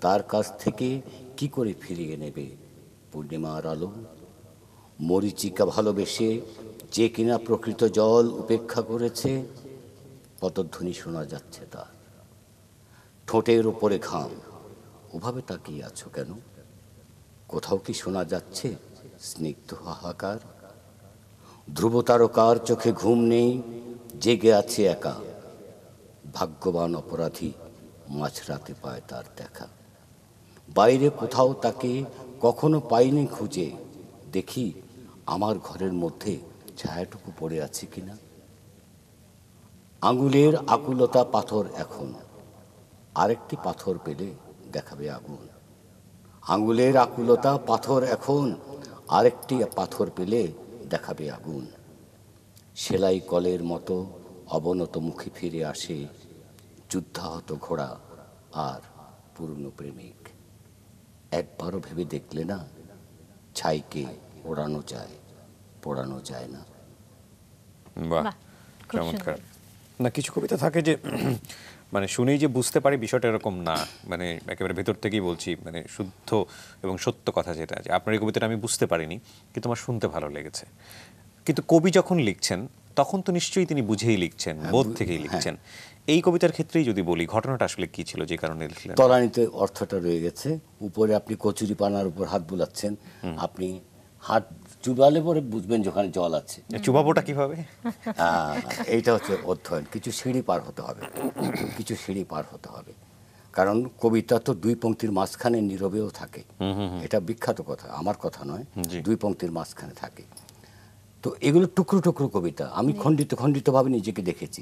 তার কাছ থেকে কি করে ফিরিয়ে নেবে পূর্ণিমার আলো? মরিচিকা ভালোবেসে যে কিনা প্রকৃত জল উপেক্ষা করেছে, পদধ্বনি শোনা যাচ্ছে তার। ঠোঁটের উপরে ঘাম, ওভাবে তাকিয়ে আছো কেন? কোথাও কি শোনা যাচ্ছে স্নিগ্ধ হাহাকার? ধ্রুব তারকার চোখে ঘুম নেই, জেগে আছে একা, ভাগ্যবান অপরাধী মাঝরাতে পায় তার দেখা। বাইরে কোথাও তাকে কখনো পাইনি খুঁজে, দেখি আমার ঘরের মধ্যে ছায়াটুকু পড়ে আছে কিনা। আঙুলের আকুলতা পাথর এখন, আরেকটি পাথর পেলে দেখাবে আগুন। আঙুলের আকুলতা পাথর এখন, আরেকটি পাথর পেলে দেখাবে আগুন। সেলাই কলের মতো অবনত মুখে ফিরে আসে যুদ্ধাহত ঘোড়া আর পুরনো প্রেমিক। একবারও ভেবে দেখলে না ছাইকে ওড়ানো যায়, পোড়ানো যায় না। চমৎকার না, কিছু কবিতা থাকে যে মানে শুনেই যে বুঝতে পারি বিষয়টা এরকম না, মানে একেবারে ভেতর থেকেই বলছি, মানে শুদ্ধ এবং সত্য কথা যেটা আছে। আপনার এই কবিতাটা আমি বুঝতে পারিনি কিন্তু আমার শুনতে ভালো লেগেছে। কিন্তু কবি যখন লিখছেন তখন তো নিশ্চয়ই তিনি বুঝেই লিখছেন, বোধ থেকেই লিখছেন। এই কবিতার ক্ষেত্রেই যদি বলি ঘটনাটা আসলে কি ছিল যে কারণে লিখলেন? তলানিতে অর্থটা রয়ে গেছে, উপরে আপনি কচুরি পানার উপর হাত বুলাচ্ছেন, আপনি হাত চুবালে পরে বুঝবেন যেখানে জল আছে। চুবাবোটা কিভাবে? এইটা হচ্ছে অধ্যয়ন, কিছু সিঁড়ি পার হতে হবে, কিছু সিঁড়ি পার হতে হবে। কারণ কবিতা তো দুই পংক্তির মাঝখানে নীরবেও থাকে, এটা বিখ্যাত কথা, আমার কথা নয়, দুই পংক্তির মাঝখানে থাকে। তো এগুলো টুকরো টুকরো কবিতা, আমি খণ্ডিত খণ্ডিতভাবে নিজেকে দেখেছি,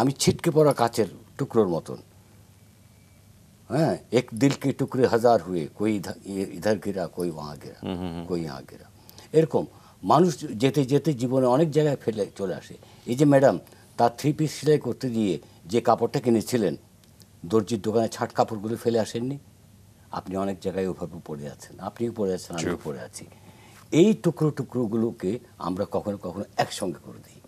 আমি ছিটকে পড়া কাচের টুকরোর মতন। হ্যাঁ, এক দিলকে টুকরে হাজার হুয়ে, কই ইধার গেরা কই ওয়া গেরা কই ইহা গেরা, এরকম মানুষ যেতে যেতে জীবনে অনেক জায়গায় ফেলে চলে আসে। এই যে ম্যাডাম তার থ্রি পিস সেলাই করতে গিয়ে যে কাপড়টা কিনেছিলেন, দর্জির দোকানে ছাট কাপড়গুলো ফেলে আসেননি? আপনি অনেক জায়গায় ওভাবে পড়ে আছেন, আপনিও পড়ে আছেন, আমিও পড়ে আছি। এই টুকরো টুকরোগুলোকে আমরা কখনো কখনো একসঙ্গে করে দিই,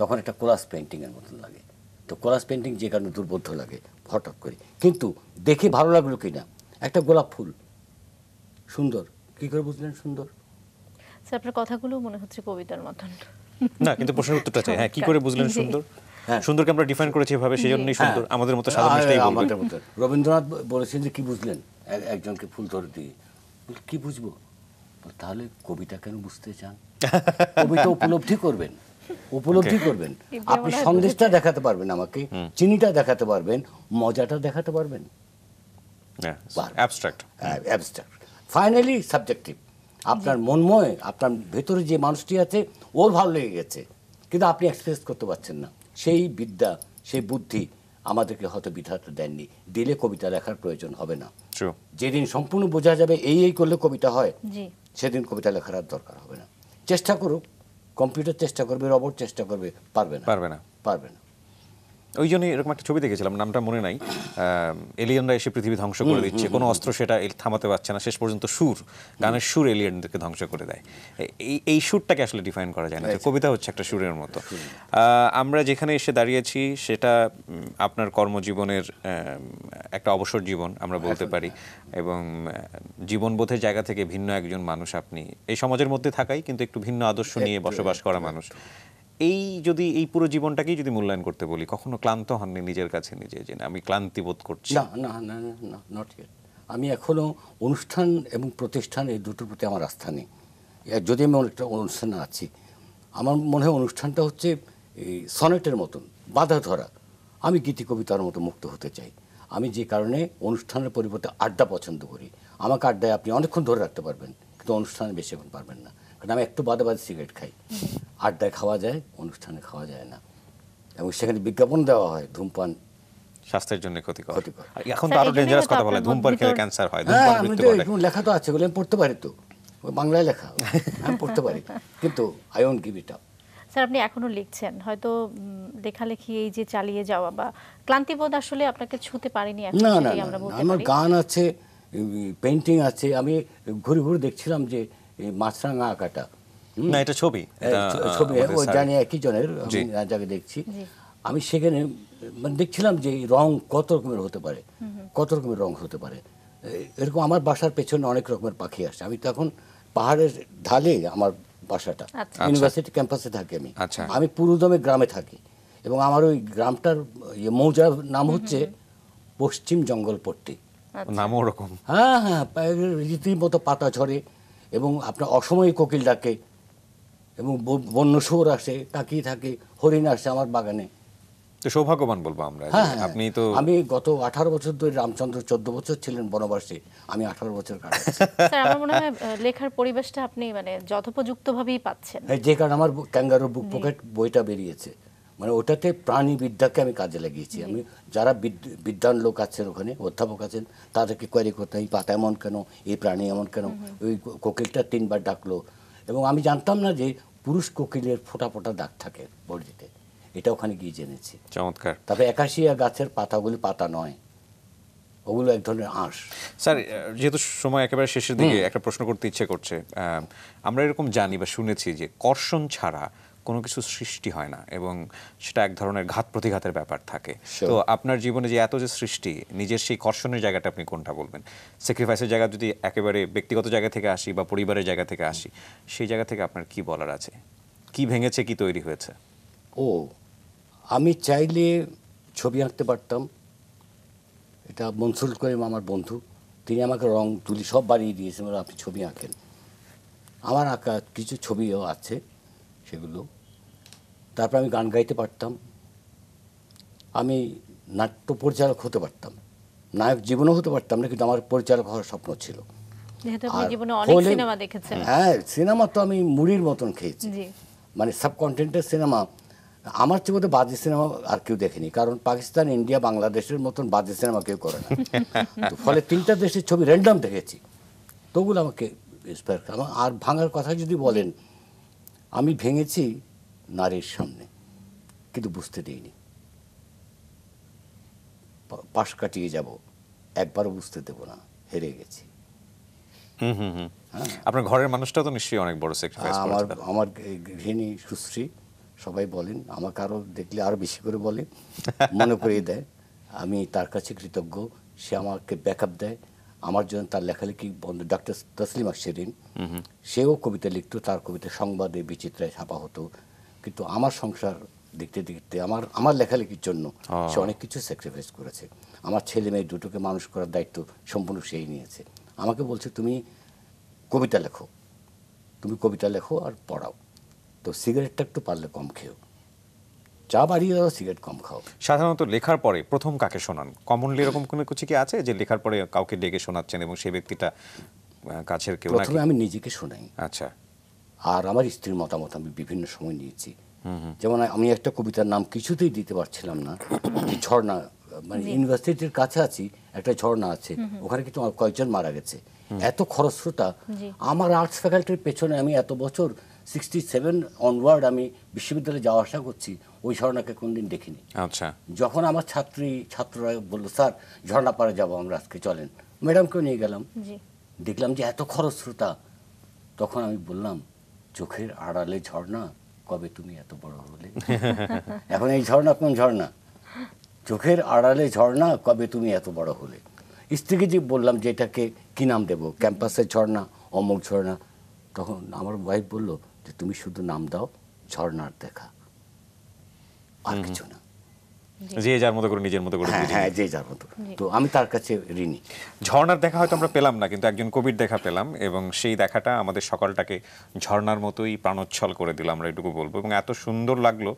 তখন একটা কোলাস পেন্টিংয়ের মতন লাগে। तो कलस पेंटिंग जे कारण दुर्बोध लागे हठात् करे किन्तु देखे भालो लागलो किना एक गोलाप फुल सुंदर कि करे बुझलेन सुंदर सर আপনার কথাগুলো মনে হচ্ছে কবিতার মতন না কিন্তু প্রশ্নের উত্তরটা চাই হ্যাঁ কি করে বুঝলেন সুন্দর হ্যাঁ সুন্দরকে আমরা ডিফাইন করেছি এভাবে সেজন্যই সুন্দর আমাদের মতো সাধারণ মিষ্টি বলবো রবীন্দ্রনাথ বলেছেন যে কি বুঝলেন একজনকে ফুল ধরে দিয়ে কি বুঝবো তাহলে কবিতা কেন বুঝতে চান কবিতা উপলব্ধি করবেন উপলব্ধি করবেন আপনি সন্দেশটা দেখাতে পারবেন আমাকে চিনিটা দেখাতে পারবেন মজাটা দেখাতে পারবেন হ্যাঁ অ্যাবস্ট্রাক্ট অ্যাবস্ট্রাক্ট ফাইনালি সাবজেক্টিভ আপনার মনময় আপনার ভেতরে যে মানুষটি আছে ওর ভালো লেগে গেছে কিন্তু আপনি এক্সপ্রেস করতে পারছেন না সেই বিদ্যা সেই বুদ্ধি আমাদেরকে হয়তো বিধাতা দেননি দিলে কবিতা লেখার প্রয়োজন হবে না যেদিন সম্পূর্ণ বোঝা যাবে এই এই করলে কবিতা হয় জি সেদিন কবিতা লেখার আর দরকার হবে না চেষ্টা করুক কম্পিউটার চেষ্টা করবে রোবট চেষ্টা করবে পারবে না পারবে না পারবে না ওই জন্য এরকম একটা ছবি দেখেছিলাম নামটা মনে নাই এলিয়েনরা এসে পৃথিবী ধ্বংস করে দিচ্ছে কোনো অস্ত্র সেটা থামাতে পারছে না শেষ পর্যন্ত সুর গানের সুর এলিয়েনদেরকে ধ্বংস করে দেয় এই এই সুরটাকে আসলে ডিফাইন করা যায় না কবিতা হচ্ছে একটা সুরের মতো আমরা যেখানে এসে দাঁড়িয়েছি সেটা আপনার কর্মজীবনের একটা অবসর জীবন আমরা বলতে পারি এবং জীবনবোধের জায়গা থেকে ভিন্ন একজন মানুষ আপনি এই সমাজের মধ্যে থাকাই কিন্তু একটু ভিন্ন আদর্শ নিয়ে বসবাস করা মানুষ এই যদি এই পুরো জীবনটাকেই যদি মূল্যায়ন করতে বলি কখনো ক্লান্ত হননি নিজের কাছে নিজে যে আমি ক্লান্তি বোধ করছি না না না না নট ইয়েট আমি এখনো অনুষ্ঠান এবং প্রতিষ্ঠান এই দুটোর প্রতি আমার আস্থা নেই যদি আমি একটা অনুষ্ঠানে আছি আমার মনে হয় অনুষ্ঠানটা হচ্ছে এই সনেটের মতন বাধা ধরা আমি গীতি কবিতার মতো মুক্ত হতে চাই আমি যে কারণে অনুষ্ঠানের পরিবর্তে আড্ডা পছন্দ করি আমাকে আড্ডায় আপনি অনেকক্ষণ ধরে রাখতে পারবেন কিন্তু অনুষ্ঠানে বেশিক্ষণ পারবেন না কারণ আমি একটু বাদে বাদে সিগারেট খাই আড্ডায় খাওয়া যায় অনুষ্ঠানে খাওয়া যায় না এবং সেখানে বিজ্ঞাপন দেওয়া হয় ধূমপান স্বাস্থ্যের জন্য ক্ষতিকর এখন তো আরো ডেঞ্জারাস কথা বলে ধূমপান খেলে ক্যান্সার হয় ধূমপান মৃত্যু হয় লেখা তো আছে বলে পড়তে পারি তো বাংলায় লেখা আমি পড়তে পারি কিন্তু I won't give it up sir আপনি এখনো লিখছেন হয়তো লেখালেখি এই যে চালিয়ে যাওয়া বা ক্লান্তিবোধ আসলে আপনাকে ছুঁতে পারেনি এখন সেটাই আমরা বলতে পারি আমার গান আছে পেইন্টিং আছে আমি ঘুরে ঘুরে দেখছিলাম যে এই মাছরাঙা আঁকাটা না এটা ছবি ছবি ও জানি একই জনের জায়গায় দেখছি আমি সেখানে মানে দেখছিলাম যে রং কত রকমের হতে পারে কত রকমের রং হতে পারে এরকম আমার বাসার পেছনে অনেক রকমের পাখি আসে আমি তখন পাহাড়ের ঢালে আমার বাসাটা ইউনিভার্সিটি ক্যাম্পাসে থাকি আমি আমি পুরোদমে গ্রামে থাকি এবং আমার ওই গ্রামটার মৌজার নাম হচ্ছে পশ্চিম জঙ্গলপট্টি নামও ওরকম হ্যাঁ হ্যাঁ রীতিমতো পাতা ঝরে এবং আপনার অসময়ে কোকিল ডাকে এবং বন্য শুয়োর আসে তাকিয়ে থাকে হরিণ আসে আমার বাগানে তো সৌভাগ্যবান বলবো আমরা আপনি তো আমি গত আঠারো বছর ধরে রামচন্দ্র চোদ্দ বছর ছিলেন বনবাসী আমি আঠারো বছর কাটাচ্ছি স্যার আমার মনে হয় লেখার পরিবেশটা আপনি মানে যথোপযুক্তভাবেই পাচ্ছেন যে কারণে আমার ক্যাঙ্গারু বুক পকেট বইটা বেরিয়েছে মানে ওটাতে প্রাণী বিদ্যাকে আমি কাজে লাগিয়েছি আমি যারা বিদ্যান লোক আছেন ওখানে অধ্যাপক আছেন তাদেরকে কোয়ারি করতে এই পাতা এমন কেন এই প্রাণী এমন কেন ওই কোকিলটা তিনবার ডাকলো এবং আমি জানতাম না যে পুরুষ কোকিলের ফোটা ফোটা দাগ থাকে বডিতে এটা ওখানে গিয়ে জেনেছি চমৎকার তবে একাশিয়া গাছের পাতাগুলি পাতা নয় ওগুলো এক ধরনের আঁশ স্যার যেহেতু সময় একেবারে শেষের দিকে একটা প্রশ্ন করতে ইচ্ছে করছে আমরা এরকম জানি বা শুনেছি যে কর্ষণ ছাড়া কোনো কিছু সৃষ্টি হয় না এবং সেটা এক ধরনের ঘাত প্রতিঘাতের ব্যাপার থাকে তো আপনার জীবনে যে এত যে সৃষ্টি নিজের সেই কর্ষণের জায়গাটা আপনি কোনটা বলবেন স্যাক্রিফাইসের জায়গা যদি একেবারে ব্যক্তিগত জায়গা থেকে আসি বা পরিবারের জায়গা থেকে আসি সেই জায়গা থেকে আপনার কি বলার আছে কি ভেঙেছে কি তৈরি হয়েছে ও আমি চাইলে ছবি আঁকতে পারতাম এটা মনসুল করিম আমার বন্ধু তিনি আমাকে রং তুলি সব বাড়িয়ে দিয়েছেন আপনি ছবি আঁকেন আমার আঁকা কিছু ছবিও আছে সেগুলো তারপর আমি গান গাইতে পারতাম আমি নাট্য পরিচালক হতে পারতাম নায়ক জীবনও হতে পারতাম না কিন্তু আমার পরিচালক হওয়ার স্বপ্ন ছিল হ্যাঁ সিনেমা তো আমি মুড়ির মতন খেয়েছি মানে সাবকন্টিনেন্টের সিনেমা আমার চেয়ে বোধহয় বাজে সিনেমা আর কেউ দেখেনি কারণ পাকিস্তান ইন্ডিয়া বাংলাদেশের মতন বাজে সিনেমা কেউ করে না ফলে তিনটা দেশের ছবি র্যান্ডাম দেখেছি তবুগুলো আমাকে ইন্সপায়ার করে আর ভাঙার কথা যদি বলেন আমি ভেঙেছি নারীর সামনে কিন্তু বুঝতে দিইনি পাশ কাটিয়ে যাব একবারও বুঝতে দেব না হেরে গেছি হুম হুম হুম আপনার ঘরের মানুষটা তো নিশ্চয়ই অনেক বড় স্যাক্রিফাইস করেছে আমার আমার গৃহিণী সুশ্রী সবাই বলেন আমাকে আরো দেখলে আরো বেশি করে বলে মনে করিয়ে দেয় আমি তার কাছে কৃতজ্ঞ সে আমাকে ব্যাকআপ দেয় আমার জন্য তার লেখালেখি বন্ধু ডক্টর তসলিম আকশরিন সেও কবিতা লিখতো তার কবিতা সংবাদে বিচিত্রায় ছাপা হতো কিন্তু আমার সংসার দেখতে দেখতে আমার আমার লেখালেখির জন্য সে অনেক কিছু স্যাক্রিফাইস করেছে আমার ছেলে মেয়ে দুটোকে মানুষ করার দায়িত্ব সম্পূর্ণ সেই নিয়েছে আমাকে বলছে তুমি কবিতা লেখো তুমি কবিতা লেখো আর পড়াও তো সিগারেটটা একটু পারলে কম খেও চা বাড়িয়ে দাও সিগারেট কম খাও সাধারণত লেখার পরে প্রথম কাকে শোনান কমনলি এরকম কোনো কিছু কি আছে যে লেখার পরে কাউকে ডেকে শোনাচ্ছেন এবং সেই ব্যক্তিটা কাছের কেউ নাকি আমি নিজেকে শোনাই আচ্ছা আর আমার স্ত্রীর মতামত আমি বিভিন্ন সময় নিয়েছি যেমন আমি একটা কবিতার নাম কিছুতেই দিতে পারছিলাম না ঝর্ণা মানে ইউনিভার্সিটির কাছে আছি একটা ঝর্ণা আছে ওখানে কিন্তু কয়েকজন মারা গেছে এত খরস্রোতা আমার আর্টস ফ্যাকাল্টির পেছনে আমি এত বছর সিক্সটি সেভেন অনওয়ার্ড আমি বিশ্ববিদ্যালয়ে যাওয়া আসা করছি ওই ঝর্ণাকে কোনদিন দেখিনি আচ্ছা যখন আমার ছাত্রী ছাত্ররা বললো স্যার ঝর্ণা পাড়ে যাবো আমরা আজকে চলেন ম্যাডামকেও নিয়ে গেলাম দেখলাম যে এত খরস্রোতা তখন আমি বললাম চোখের আড়ালে ঝর্ণা কবে তুমি এত বড় হলে এখন এই ঝর্ণা কোন ঝর্ণা চোখের আড়ালে ঝর্ণা কবে তুমি এত বড় হলে স্ত্রীকে যে বললাম যে এটাকে কী নাম দেবো ক্যাম্পাসের ঝর্ণা অমল ঝর্ণা তখন আমার ওয়াইফ বললো যে তুমি শুধু নাম দাও ঝর্ণার দেখা আর কিছু না যে যার মতো করে নিজের মতো করে হ্যাঁ যে যার মতো তো আমি তার কাছে ঋণী ঝর্ণার দেখা হয়তো আমরা পেলাম না কিন্তু একজন কবির দেখা পেলাম এবং সেই দেখাটা আমাদের সকালটাকে ঝর্ণার মতোই প্রাণোচ্ছল করে দিল আমরা এটুকু বলবো এবং এত সুন্দর লাগলো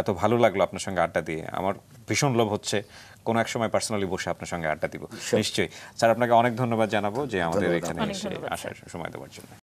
এত ভালো লাগলো আপনার সঙ্গে আড্ডা দিয়ে আমার ভীষণ লোভ হচ্ছে কোনো এক সময় পার্সোনালি বসে আপনার সঙ্গে আড্ডা দিব নিশ্চয়ই স্যার আপনাকে অনেক ধন্যবাদ জানাবো যে আমাদের এখানে এসে আসার সময় দেওয়ার জন্য